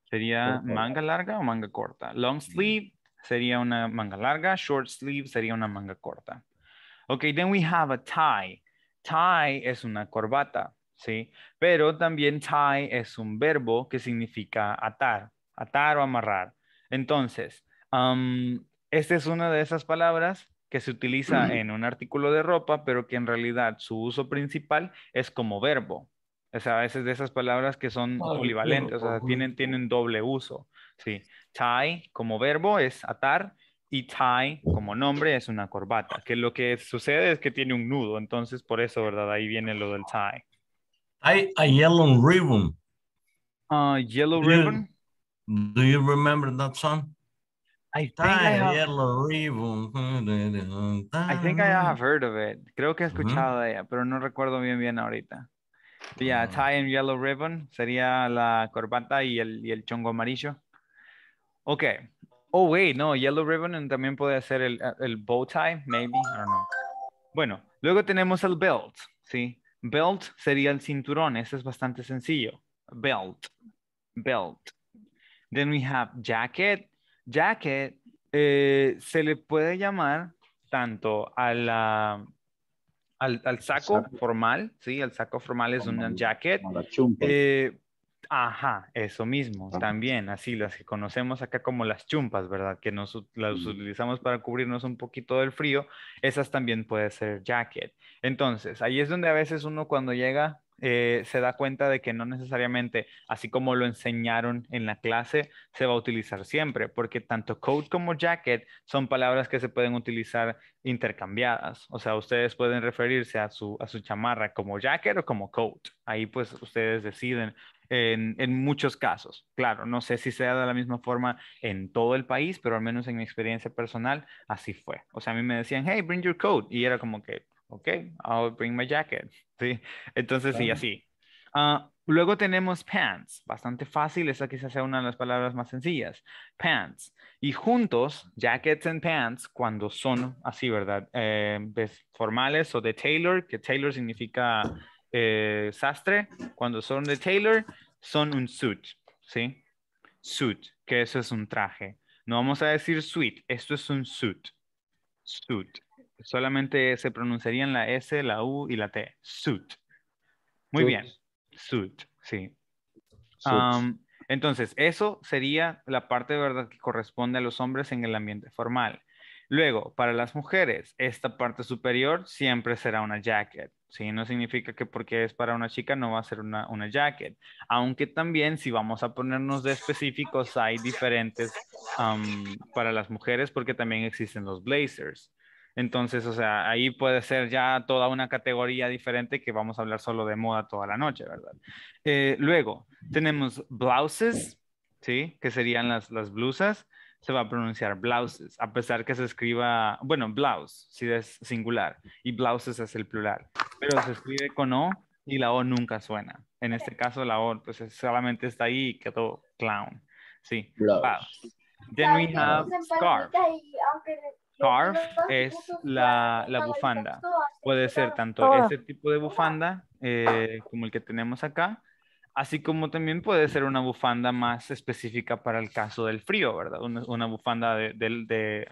¿Sería manga larga o manga corta? Long sleeve sería una manga larga. Short sleeve sería una manga corta. Okay, then we have a tie. Tie es una corbata, ¿sí? Pero también tie es un verbo que significa atar. Atar o amarrar. Entonces, esta es una de esas palabras que se utiliza en un artículo de ropa, pero que en realidad su uso principal es como verbo. O sea, a veces de esas palabras que son polivalentes, o sea, tienen doble uso. Sí. Tie como verbo es atar y tie como nombre es una corbata. Que lo que sucede es que tiene un nudo, entonces por eso, ¿verdad? Ahí viene lo del tie. Hay a yellow ribbon. Yellow ribbon? Do you remember that song? I think I have heard of it. Creo que he escuchado de ella, pero no recuerdo bien ahorita. Yeah, tie and yellow ribbon sería la corbata y el chongo amarillo. Ok. Oh, wait, no, yellow ribbon también puede ser el bow tie, maybe, I don't know. Bueno, luego tenemos el belt, ¿sí? Belt sería el cinturón, ese es bastante sencillo. Belt. Then we have jacket. Jacket se le puede llamar tanto a la... Al saco formal, sí, el saco formal es una jacket. Eso mismo, también, así las que conocemos acá como las chumpas, ¿verdad? Que las utilizamos para cubrirnos un poquito del frío, esas también puede ser jacket. Entonces, ahí es donde a veces uno cuando llega se da cuenta de que no necesariamente, así como lo enseñaron en la clase, se va a utilizar siempre, porque tanto coat como jacket son palabras que se pueden utilizar intercambiadas. O sea, ustedes pueden referirse a su chamarra como jacket o como coat. Ahí pues ustedes deciden en muchos casos. Claro, no sé si sea de la misma forma en todo el país, pero al menos en mi experiencia personal, así fue. O sea, a mí me decían, hey, bring your coat. Y era como que, ok, I'll bring my jacket. ¿Sí? Entonces, sí, así. Luego tenemos pants. Bastante fácil. Esa quizás sea una de las palabras más sencillas. Pants. Y juntos, jackets and pants, cuando son así, ¿verdad? Formales o de tailor, que tailor significa sastre. Cuando son de tailor, son un suit. ¿Sí? Suit, que eso es un traje. No vamos a decir suit. Esto es un suit. Suit. Solamente se pronunciarían la S, la U y la T. Suit. Muy bien. Suit, sí. Entonces, eso sería la parte de verdad que corresponde a los hombres en el ambiente formal. Luego, para las mujeres, esta parte superior siempre será una jacket. ¿Sí? No significa que porque es para una chica no va a ser una jacket. Aunque también, si vamos a ponernos de específicos, hay diferentes para las mujeres, porque también existen los blazers. Entonces, o sea, ahí puede ser ya toda una categoría diferente que vamos a hablar solo de moda toda la noche, ¿verdad? Luego, tenemos blouses, ¿sí? Que serían las blusas. Se va a pronunciar blouses, a pesar que se escriba, bueno, blouse, si es singular, y blouses es el plural. Pero se escribe con O y la O nunca suena. En este caso, la O pues solamente está ahí y quedó clown, ¿sí? Blouse. Then we have scarf. Scarf es la bufanda. Puede ser tanto este tipo de bufanda como el que tenemos acá, así como también puede ser una bufanda más específica para el caso del frío, ¿verdad? Una bufanda de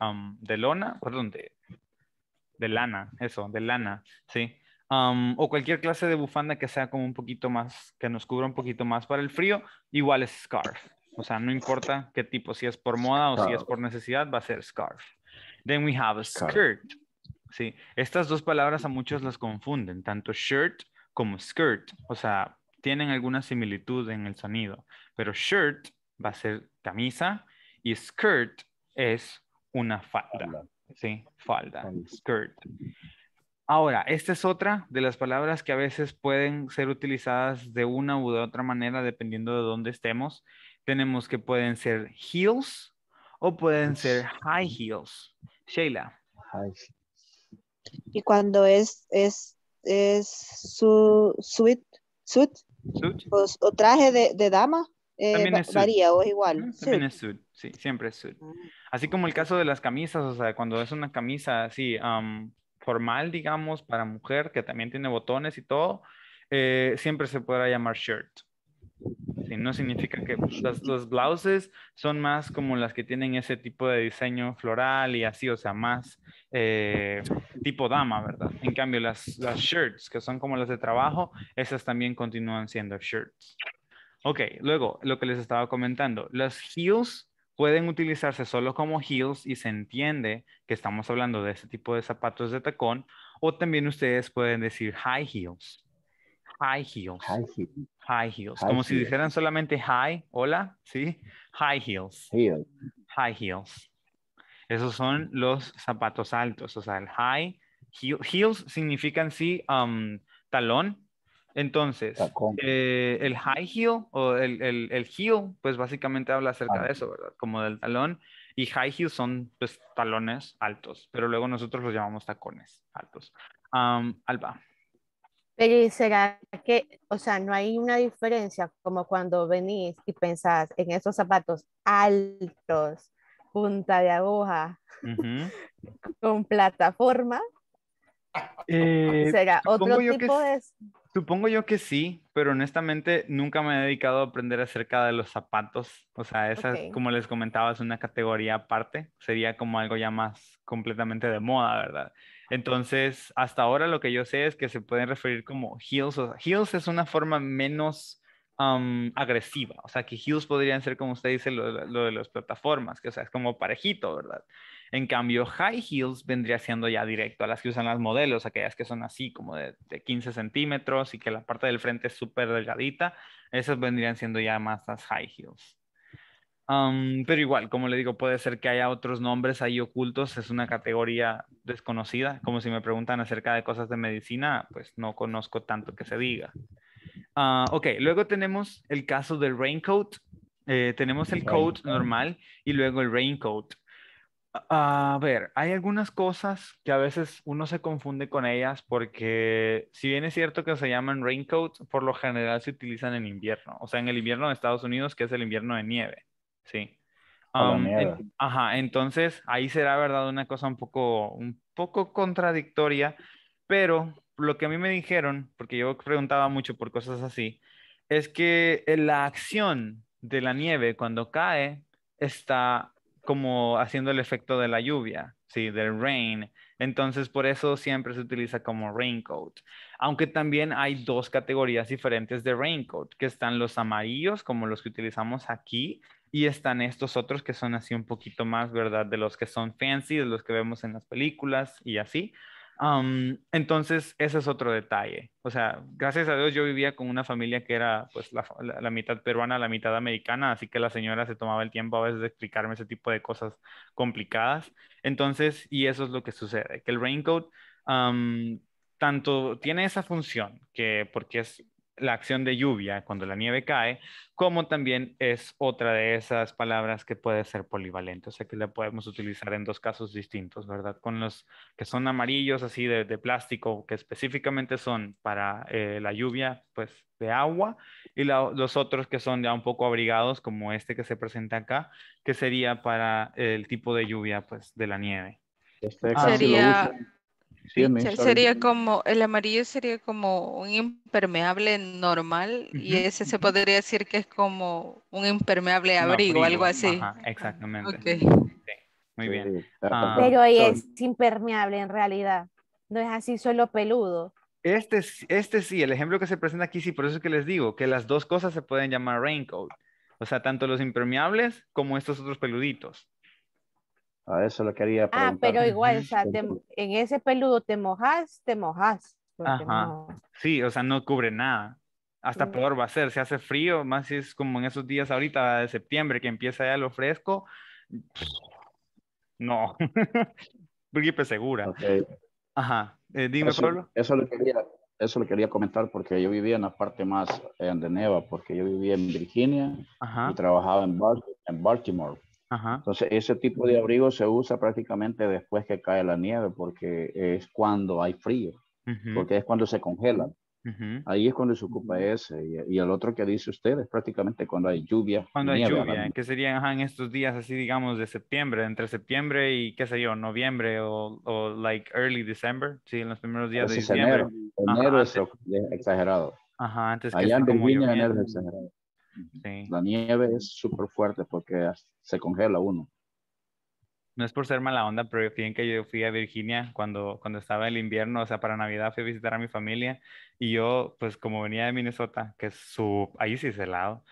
lona, perdón, de lana, eso, de lana, ¿sí? O cualquier clase de bufanda que sea como un poquito más, que nos cubra un poquito más para el frío, igual es scarf. O sea, no importa qué tipo, si es por moda o si es por necesidad, va a ser scarf. Then we have a skirt. Sí. Estas dos palabras a muchos las confunden, tanto shirt como skirt. O sea, tienen alguna similitud en el sonido. Pero shirt va a ser camisa y skirt es una falda. Sí, falda, skirt. Ahora, esta es otra de las palabras que a veces pueden ser utilizadas de una u de otra manera dependiendo de dónde estemos. Tenemos que pueden ser heels o pueden ser high heels. Sheila. Y cuando es su suit o traje de dama, varía o es igual. También es suit, sí, siempre es suit. Así como el caso de las camisas, o sea, cuando es una camisa así formal, digamos, para mujer, que también tiene botones y todo, siempre se podrá llamar shirt. Sí, no significa que los blouses son más como las que tienen ese tipo de diseño floral y así, o sea, más tipo dama, ¿verdad? En cambio, las shirts, que son como las de trabajo, esas también continúan siendo shirts. Ok, luego, lo que les estaba comentando, las heels pueden utilizarse solo como heels y se entiende que estamos hablando de ese tipo de zapatos de tacón, o también ustedes pueden decir high heels. High heels. High heels. High heels. Como si dijeran solamente high, hola, ¿sí? High heels. High heels. Esos son los zapatos altos. O sea, el high heels significan, sí, talón. Entonces, el high heel o el heel, pues básicamente habla acerca de eso, ¿verdad? Como del talón. Y high heels son, pues, talones altos. Pero luego nosotros los llamamos tacones altos. Alba. Pero será que, o sea, no hay una diferencia como cuando venís y pensás en esos zapatos altos, punta de aguja, con plataforma. ¿Será otro tipo de...? Supongo yo que sí, pero honestamente nunca me he dedicado a aprender acerca de los zapatos. O sea, esa, como les comentaba, es una categoría aparte. Sería como algo ya más completamente de moda, ¿verdad? Entonces, hasta ahora lo que yo sé es que se pueden referir como heels. O sea, heels es una forma menos agresiva. O sea, que heels podrían ser, como usted dice, lo de las plataformas, que, o sea, es como parejito, ¿verdad? En cambio, high heels vendría siendo ya directo a las que usan las modelos, aquellas que son así como de 15 centímetros y que la parte del frente es súper delgadita. Esas vendrían siendo ya más las high heels. Pero igual, como le digo, puede ser que haya otros nombres ahí ocultos. Es una categoría desconocida. Como si me preguntan acerca de cosas de medicina, pues no conozco tanto que se diga. Ok, luego tenemos el caso del raincoat. Tenemos el coat normal y luego el raincoat. A ver, hay algunas cosas que a veces uno se confunde con ellas porque si bien es cierto que se llaman raincoat, por lo general se utilizan en invierno. O sea, en el invierno de Estados Unidos, que es el invierno de nieve. Sí. Entonces ahí será verdad una cosa un poco contradictoria, pero lo que a mí me dijeron, porque yo preguntaba mucho por cosas así, es que la acción de la nieve cuando cae está como haciendo el efecto de la lluvia, sí, del rain. Entonces por eso siempre se utiliza como raincoat. Aunque también hay dos categorías diferentes de raincoat, que están los amarillos como los que utilizamos aquí y están estos otros que son así un poquito más, ¿verdad? De los que son fancy, de los que vemos en las películas y así. Entonces ese es otro detalle. O sea, gracias a Dios yo vivía con una familia que era pues la mitad peruana, la mitad americana, así que la señora se tomaba el tiempo a veces de explicarme ese tipo de cosas complicadas. Entonces, y eso es lo que sucede, que el raincoat tanto tiene esa función, que porque es la acción de lluvia cuando la nieve cae, como también es otra de esas palabras que puede ser polivalente, o sea que la podemos utilizar en dos casos distintos, ¿verdad? Con los que son amarillos así de plástico, que específicamente son para la lluvia pues de agua, y los otros que son ya un poco abrigados, como este que se presenta acá, que sería para el tipo de lluvia pues de la nieve. Sería como, el amarillo sería como un impermeable normal, y ese se podría decir que es como un impermeable abrigo, algo así. Ajá, exactamente. Okay. Sí, muy bien. Sí, pero ahí es impermeable en realidad, no es así solo peludo. Este sí, el ejemplo que se presenta aquí sí, por eso es que les digo que las dos cosas se pueden llamar raincoat, o sea, tanto los impermeables como estos otros peluditos. A eso lo quería preguntar. Pero igual, o sea, en ese peludo te mojas. Ajá. No... Sí, o sea, no cubre nada. Hasta peor va a ser, si hace frío, más si es como en esos días ahorita de septiembre que empieza ya lo fresco. No. Gripe segura. Okay. Ajá. Dime, Pablo. Eso lo quería comentar porque yo vivía en la parte más de Neva, porque yo vivía en Virginia. Ajá. Y trabajaba en Baltimore. Ajá. Entonces ese tipo de abrigo se usa prácticamente después que cae la nieve, porque es cuando hay frío, porque es cuando se congelan, ahí es cuando se ocupa ese, y el otro que dice usted es prácticamente cuando hay lluvia. Cuando hay lluvia, que serían en estos días así, digamos, de septiembre, entre septiembre y qué sé yo, noviembre o like early December, sí, en los primeros días de diciembre. Enero es exagerado. Ajá, antes que allá en Virginia enero es exagerado. Sí. La nieve es súper fuerte porque se congela uno. No es por ser mala onda, pero fíjense que yo fui a Virginia cuando estaba el invierno, o sea, para Navidad fui a visitar a mi familia y yo, pues como venía de Minnesota, que es ahí sí es helado,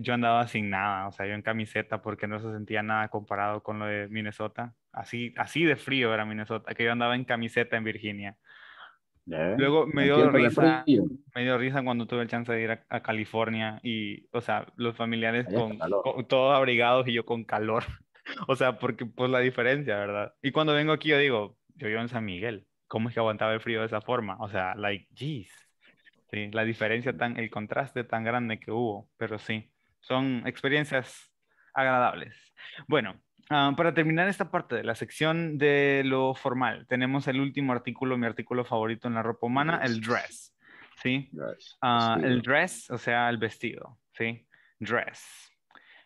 yo andaba sin nada, o sea, yo en camiseta porque no se sentía nada comparado con lo de Minnesota. Así de frío era Minnesota, que yo andaba en camiseta en Virginia. Luego me dio risa cuando tuve el chance de ir a California y, o sea, los familiares con todos abrigados y yo con calor, o sea, porque pues la diferencia, ¿verdad? Y cuando vengo aquí yo digo, yo vivo en San Miguel, ¿cómo es que aguantaba el frío de esa forma? O sea, like, geez, sí, la diferencia, el contraste tan grande que hubo, pero sí, son experiencias agradables. Bueno. Para terminar esta parte de la sección de lo formal, tenemos el último artículo, mi artículo favorito en la ropa humana, el dress, ¿sí? El dress, o sea, el vestido, ¿sí? Dress.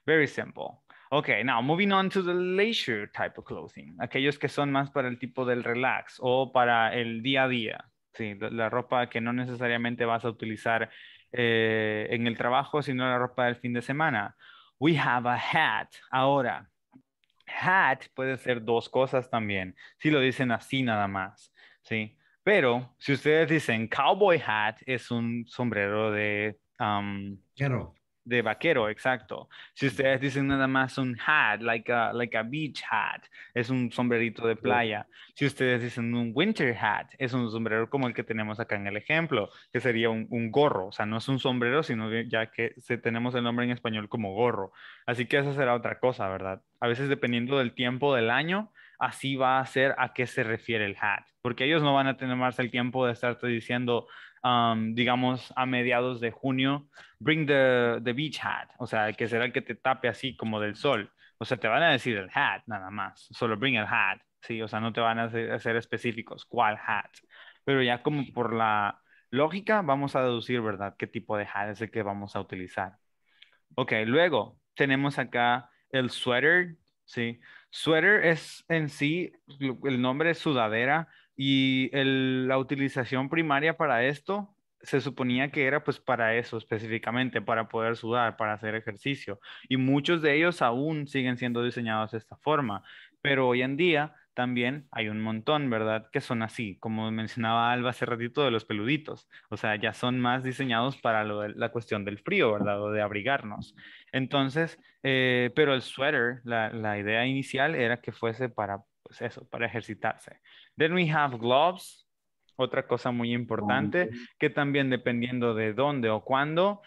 Very simple. Okay, now moving on to the leisure type of clothing, aquellos que son más para el tipo del relax o para el día a día, ¿sí? La ropa que no necesariamente vas a utilizar en el trabajo, sino la ropa del fin de semana. We have a hat ahora. Hat puede ser dos cosas también, si lo dicen así nada más, ¿sí? Pero si ustedes dicen cowboy hat, es un sombrero de... de vaquero, exacto. Si ustedes dicen nada más un hat, like a beach hat, es un sombrerito de playa. Si ustedes dicen un winter hat, es un sombrero como el que tenemos acá en el ejemplo, que sería un gorro. O sea, no es un sombrero, sino ya que tenemos el nombre en español como gorro. Así que esa será otra cosa, ¿verdad? A veces dependiendo del tiempo del año, así va a ser a qué se refiere el hat. Porque ellos no van a tener más el tiempo de estarte diciendo... digamos a mediados de junio, bring the beach hat, o sea, que será el que te tape así como del sol. O sea, te van a decir el hat nada más, solo bring el hat, sí, o sea, no te van a hacer específicos cuál hat, pero ya como por la lógica vamos a deducir, ¿verdad?, qué tipo de hat es el que vamos a utilizar. Ok, luego tenemos acá el sweater, sí, sweater es en sí, el nombre es sudadera. Y la utilización primaria para esto se suponía que era pues para eso específicamente, para poder sudar, para hacer ejercicio. Y muchos de ellos aún siguen siendo diseñados de esta forma. Pero hoy en día también hay un montón, ¿verdad? Que son así, como mencionaba Alba hace ratito de los peluditos. O sea, ya son más diseñados para la cuestión del frío, ¿verdad? O de abrigarnos. Entonces, pero el sweater, la idea inicial era que fuese para... pues eso, para ejercitarse. Then we have gloves, otra cosa muy importante, que también dependiendo de dónde o cuándo,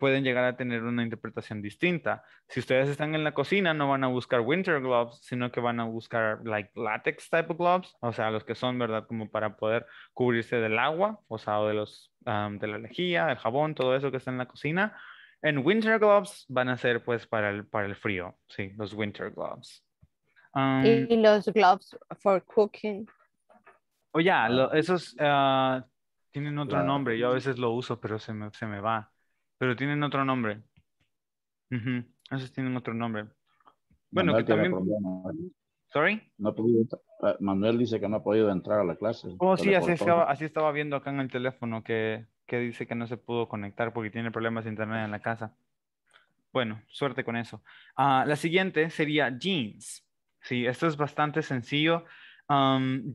pueden llegar a tener una interpretación distinta. Si ustedes están en la cocina, no van a buscar winter gloves, sino que van a buscar like latex type of gloves, o sea, los que son, ¿verdad?, como para poder cubrirse del agua, o sea, o de de la lejía, el jabón, todo eso que está en la cocina. En winter gloves van a ser, pues, para el frío, sí, los winter gloves. Y los gloves for cooking. Oh, ya, esos tienen otro nombre. Yo a veces lo uso, pero se me va. Pero tienen otro nombre. Uh-huh. Esos tienen otro nombre. Bueno, Manuel que también... Sorry. No pude... Manuel dice que no ha podido entrar a la clase. Oh, sí, así estaba viendo acá en el teléfono que dice que no se pudo conectar porque tiene problemas de internet en la casa. Bueno, suerte con eso. La siguiente sería jeans. Sí, esto es bastante sencillo.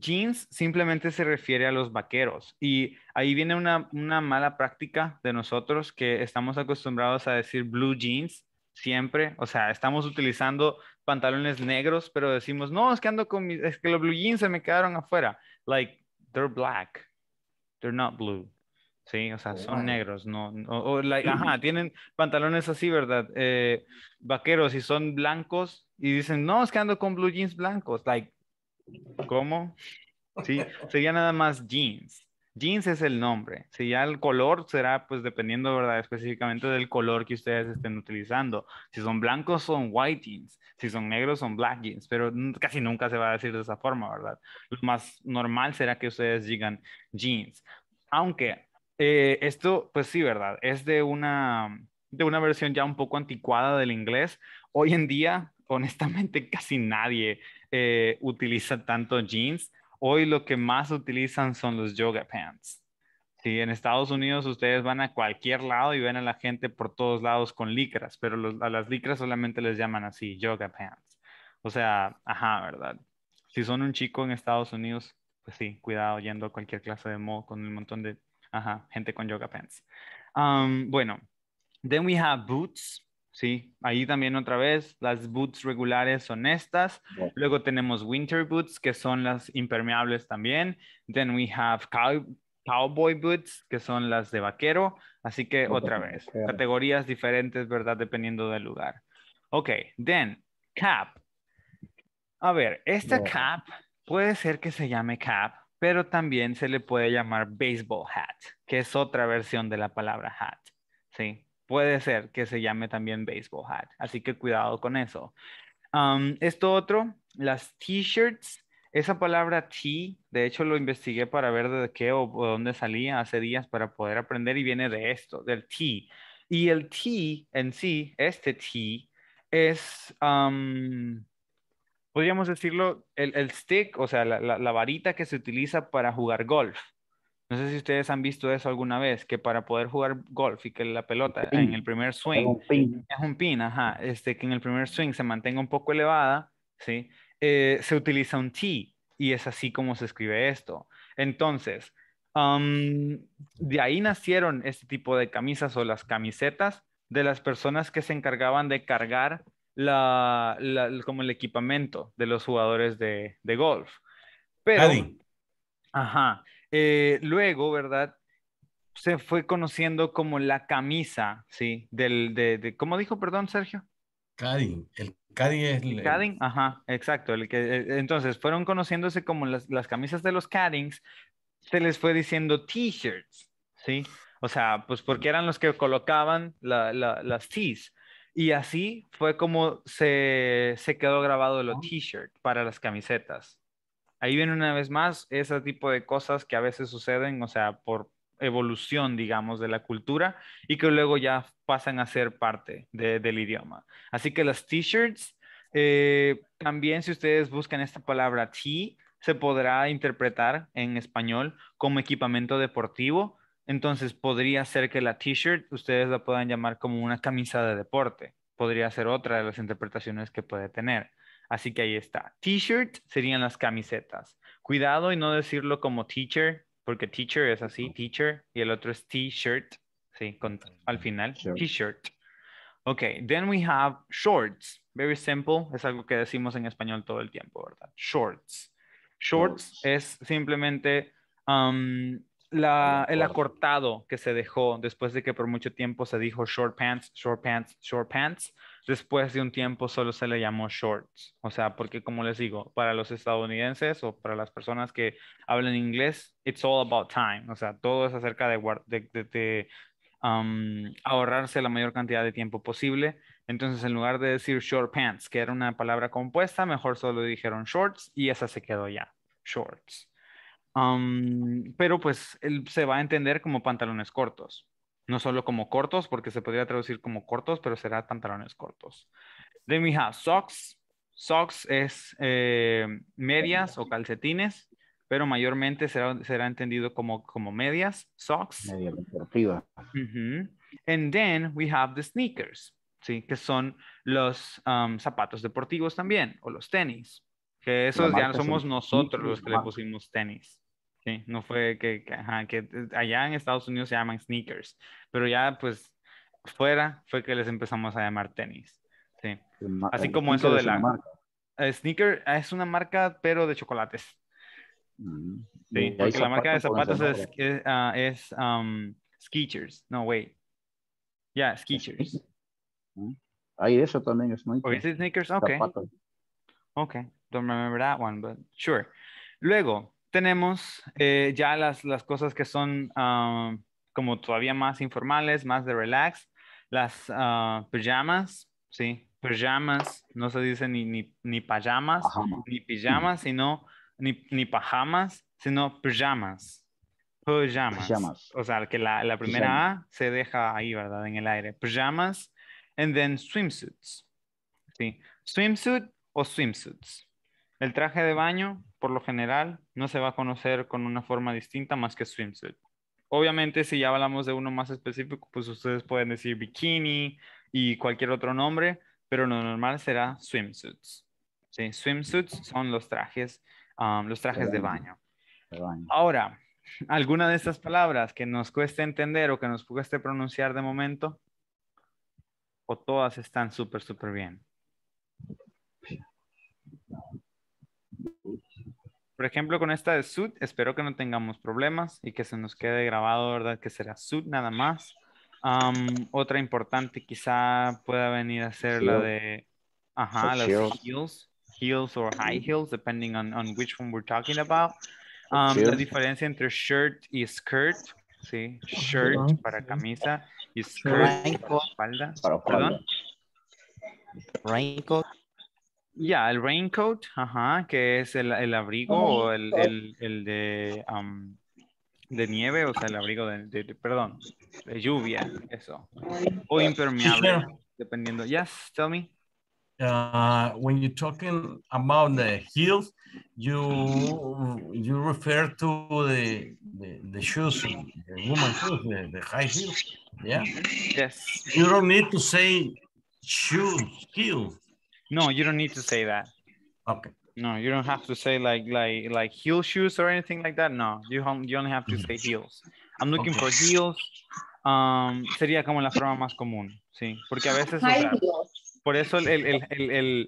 Jeans simplemente se refiere a los vaqueros. Y ahí viene una mala práctica de nosotros que estamos acostumbrados a decir blue jeans siempre. O sea, estamos utilizando pantalones negros, pero decimos, no, es que ando con es que los blue jeans se me quedaron afuera. Like, they're black. They're not blue. Sí, o sea, son negros, no like, ajá, tienen pantalones así, ¿verdad? Vaqueros y son blancos y dicen, no, es que ando con blue jeans blancos, like, ¿cómo? Sí, sería nada más jeans. Jeans es el nombre, sí, ya el color será, pues, dependiendo, ¿verdad?, específicamente del color que ustedes estén utilizando. Si son blancos, son white jeans. Si son negros, son black jeans, pero casi nunca se va a decir de esa forma, ¿verdad? Lo más normal será que ustedes digan jeans, aunque... esto, pues sí, ¿verdad? Es de una versión ya un poco anticuada del inglés. Hoy en día, honestamente, casi nadie utiliza tanto jeans. Hoy lo que más utilizan son los yoga pants. Sí, en Estados Unidos ustedes van a cualquier lado y ven a la gente por todos lados con licras, pero a las licras solamente les llaman así, yoga pants. O sea, ajá, ¿verdad? Si son un chico en Estados Unidos, pues sí, cuidado yendo a cualquier clase de moda con un montón de... ajá, gente con yoga pants. Bueno, then we have boots, ¿sí? Ahí también otra vez, las boots regulares son estas. Yeah. Luego tenemos winter boots, que son las impermeables también. Then we have cowboy boots, que son las de vaquero. Así que otra vez, categorías diferentes, ¿verdad? Dependiendo del lugar. Ok, then, cap. A ver, esta cap puede ser que se llame cap, pero también se le puede llamar baseball hat, que es otra versión de la palabra hat, ¿sí? Puede ser que se llame también baseball hat, así que cuidado con eso. Esto otro, las t-shirts, esa palabra t, de hecho lo investigué para ver de qué o dónde salía hace días para poder aprender y viene de esto, del t. Y el t en sí, este t, es... podríamos decirlo, el stick, o sea, la varita que se utiliza para jugar golf. No sé si ustedes han visto eso alguna vez, que para poder jugar golf y que la pelota en el primer swing, es un pin, ajá, que en el primer swing se mantenga un poco elevada, ¿sí? Se utiliza un tee y es así como se escribe esto. Entonces, de ahí nacieron este tipo de camisas o las camisetas de las personas que se encargaban de cargar como el equipamiento de los jugadores de golf. Pero, ajá, luego, ¿verdad? Se fue conociendo como la camisa, ¿sí? ¿Cómo dijo, perdón, Sergio? Cadding. El cadding es... El cadding, ajá, exacto. Entonces, fueron conociéndose como las camisas de los caddings, se les fue diciendo t-shirts, ¿sí? O sea, pues porque eran los que colocaban las tees. Y así fue como se quedó grabado los t-shirts para las camisetas. Ahí viene una vez más ese tipo de cosas que a veces suceden, o sea, por evolución, digamos, de la cultura y que luego ya pasan a ser parte del idioma. Así que las t-shirts, también si ustedes buscan esta palabra tee, se podrá interpretar en español como equipamiento deportivo. Entonces podría ser que la t-shirt ustedes la puedan llamar como una camisa de deporte. Podría ser otra de las interpretaciones que puede tener. Así que ahí está. T-shirt serían las camisetas. Cuidado y no decirlo como teacher, porque teacher es así, teacher, y el otro es t-shirt, sí, al final, t-shirt. Ok, then we have shorts. Very simple, es algo que decimos en español todo el tiempo, ¿verdad? Shorts. Shorts es simplemente... el acortado que se dejó después de que por mucho tiempo se dijo short pants, short pants, short pants. Después de un tiempo solo se le llamó shorts. O sea, porque como les digo, para los estadounidenses o para las personas que hablan inglés, it's all about time. O sea, todo es acerca de ahorrarse la mayor cantidad de tiempo posible. Entonces, en lugar de decir short pants, que era una palabra compuesta, mejor solo dijeron shorts y esa se quedó ya, shorts. Pero pues se va a entender como pantalones cortos, no solo como cortos, porque se podría traducir como cortos, pero será pantalones cortos. Then we have socks. Socks es medias o calcetines, pero mayormente será entendido como medias, socks. Medias deportivas. And then we have the sneakers, ¿sí? Que son los zapatos deportivos también, o los tenis, que esos ya somos nosotros los que le pusimos tenis. Sí, no fue que allá en Estados Unidos se llaman sneakers, pero ya pues fuera fue que les empezamos a llamar tenis. Sí. Así como eso de sneaker es una marca, pero de chocolates. Sí, porque la marca de zapatos es Skechers. No, wait. Yeah, Skechers. Ahí eso también es muy... ¿Es sneakers? Ok. Ok. Don't remember that one, but sure. Luego tenemos ya las cosas que son como todavía más informales, más de relax, las pijamas, ¿sí? Pijamas, no se dice ni pajamas, pajama, ni pijamas, sino, ni pajamas, sino pijamas. Pijamas. O sea, que la primera pijamas. A se deja ahí, ¿verdad? En el aire. Pijamas, and then swimsuits, ¿sí? Swimsuit o swimsuits. El traje de baño, por lo general, no se va a conocer con una forma distinta más que swimsuit. Obviamente, si ya hablamos de uno más específico, pues ustedes pueden decir bikini y cualquier otro nombre, pero lo normal será swimsuits. ¿Sí? Swimsuits son los trajes de baño. Ahora, ¿alguna de estas palabras que nos cueste entender o que nos cueste pronunciar de momento? ¿O todas están súper, súper bien? Por ejemplo, con esta de suit, espero que no tengamos problemas y que se nos quede grabado, ¿verdad? Que será suit nada más. Otra importante quizá pueda venir a ser la de... Ajá, las heels. Heels or high heels, depending on which one we're talking about. La diferencia entre shirt y skirt. Sí, shirt para camisa y skirt para falda. Perdón. Raincoat. Ya, el raincoat, ajá, que es el abrigo o el de nieve, o sea, el abrigo de lluvia, eso. O impermeable, dependiendo. Yes, tell me. When you're talking about the heels, you refer to the shoes, the woman's shoes, the high heels, yeah? Yes. You don't need to say shoes, heels. No, you don't need to say that. Okay. No, you don't have to say like heel shoes or anything like that. No, you only have to say heels. I'm looking for heels. Sería como la forma más común, sí. Porque a veces... por eso el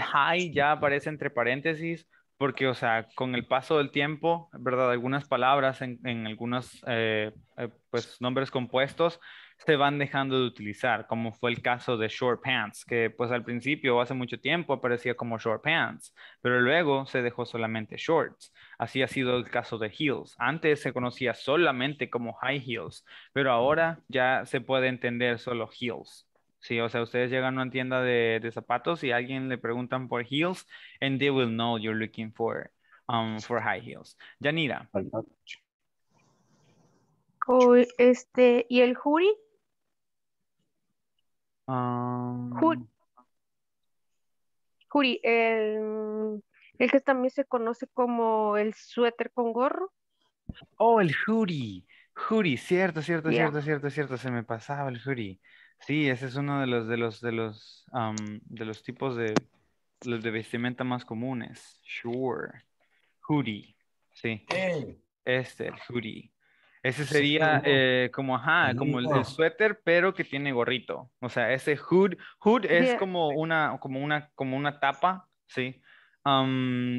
high ya aparece entre paréntesis, porque, o sea, con el paso del tiempo, ¿verdad? Algunas palabras en algunos pues, nombres compuestos se van dejando de utilizar, como fue el caso de short pants, que pues al principio, hace mucho tiempo, aparecía como short pants, pero luego se dejó solamente shorts. Así ha sido el caso de heels. Antes se conocía solamente como high heels, pero ahora ya se puede entender solo heels. Sí, o sea, ustedes llegan a una tienda de zapatos y a alguien le preguntan por heels, and they will know you're looking for high heels. Yanira. Oh, ¿y el hoodie? Hoodie, el que también se conoce como el suéter con gorro. Oh, el hoodie. Hoodie, cierto, yeah. cierto. Se me pasaba el hoodie. Sí, ese es uno de los tipos de vestimenta más comunes. Sure. Hoodie. Sí. El hoodie. Ese sería como, ajá, como el suéter, pero que tiene gorrito. O sea, ese hood. Hood es como una tapa, sí.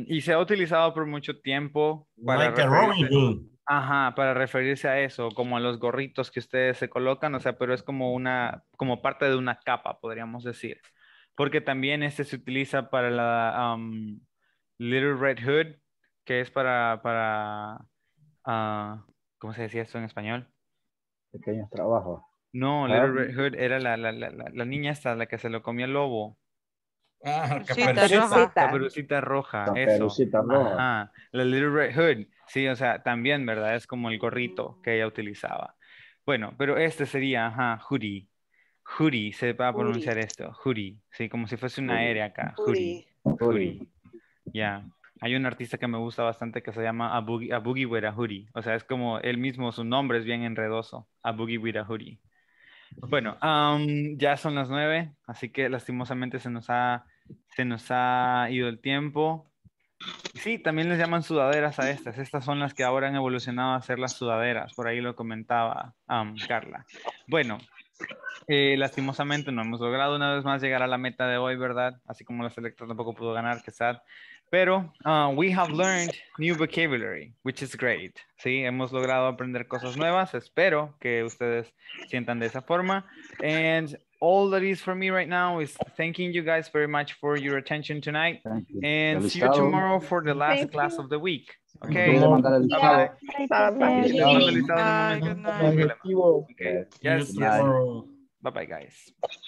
Y se ha utilizado por mucho tiempo. Like a Robin Hood. Ajá, para referirse a eso, como a los gorritos que ustedes se colocan, o sea, pero es como parte de una capa, podríamos decir. Porque también se utiliza para la Little Red Hood, que es para ¿cómo se decía esto en español? Pequeños trabajos. No, Little Red Hood era la niña esta, la que se lo comía el lobo. Ah, Caperucita Roja. Caperucita Roja. Ajá, la Little Red Hood. Sí, o sea, también, ¿verdad? Es como el gorrito que ella utilizaba. Bueno, pero este sería, ajá, hoodie. Hoodie, se va a pronunciar esto. Hoodie, sí, como si fuese una R acá. Hoodie. Hoodie. Ya. Yeah. Hay un artista que me gusta bastante que se llama A Boogie wit da Hoodie. O sea, es como él mismo, su nombre es bien enredoso. A Boogie wit da Hoodie. Bueno, ya son las 9, así que lastimosamente se nos ha ido el tiempo. Sí, también les llaman sudaderas a estas. Estas son las que ahora han evolucionado a ser las sudaderas. Por ahí lo comentaba Carla. Bueno, lastimosamente no hemos logrado una vez más llegar a la meta de hoy, ¿verdad? Así como la Selecta tampoco pudo ganar, que sad. Pero we have learned new vocabulary, which is great. Sí, hemos logrado aprender cosas nuevas. Espero que ustedes sientan de esa forma. And all that is for me right now is thanking you guys very much for your attention tonight. And see you tomorrow for the last class of the week. Okay. Bye-bye, guys.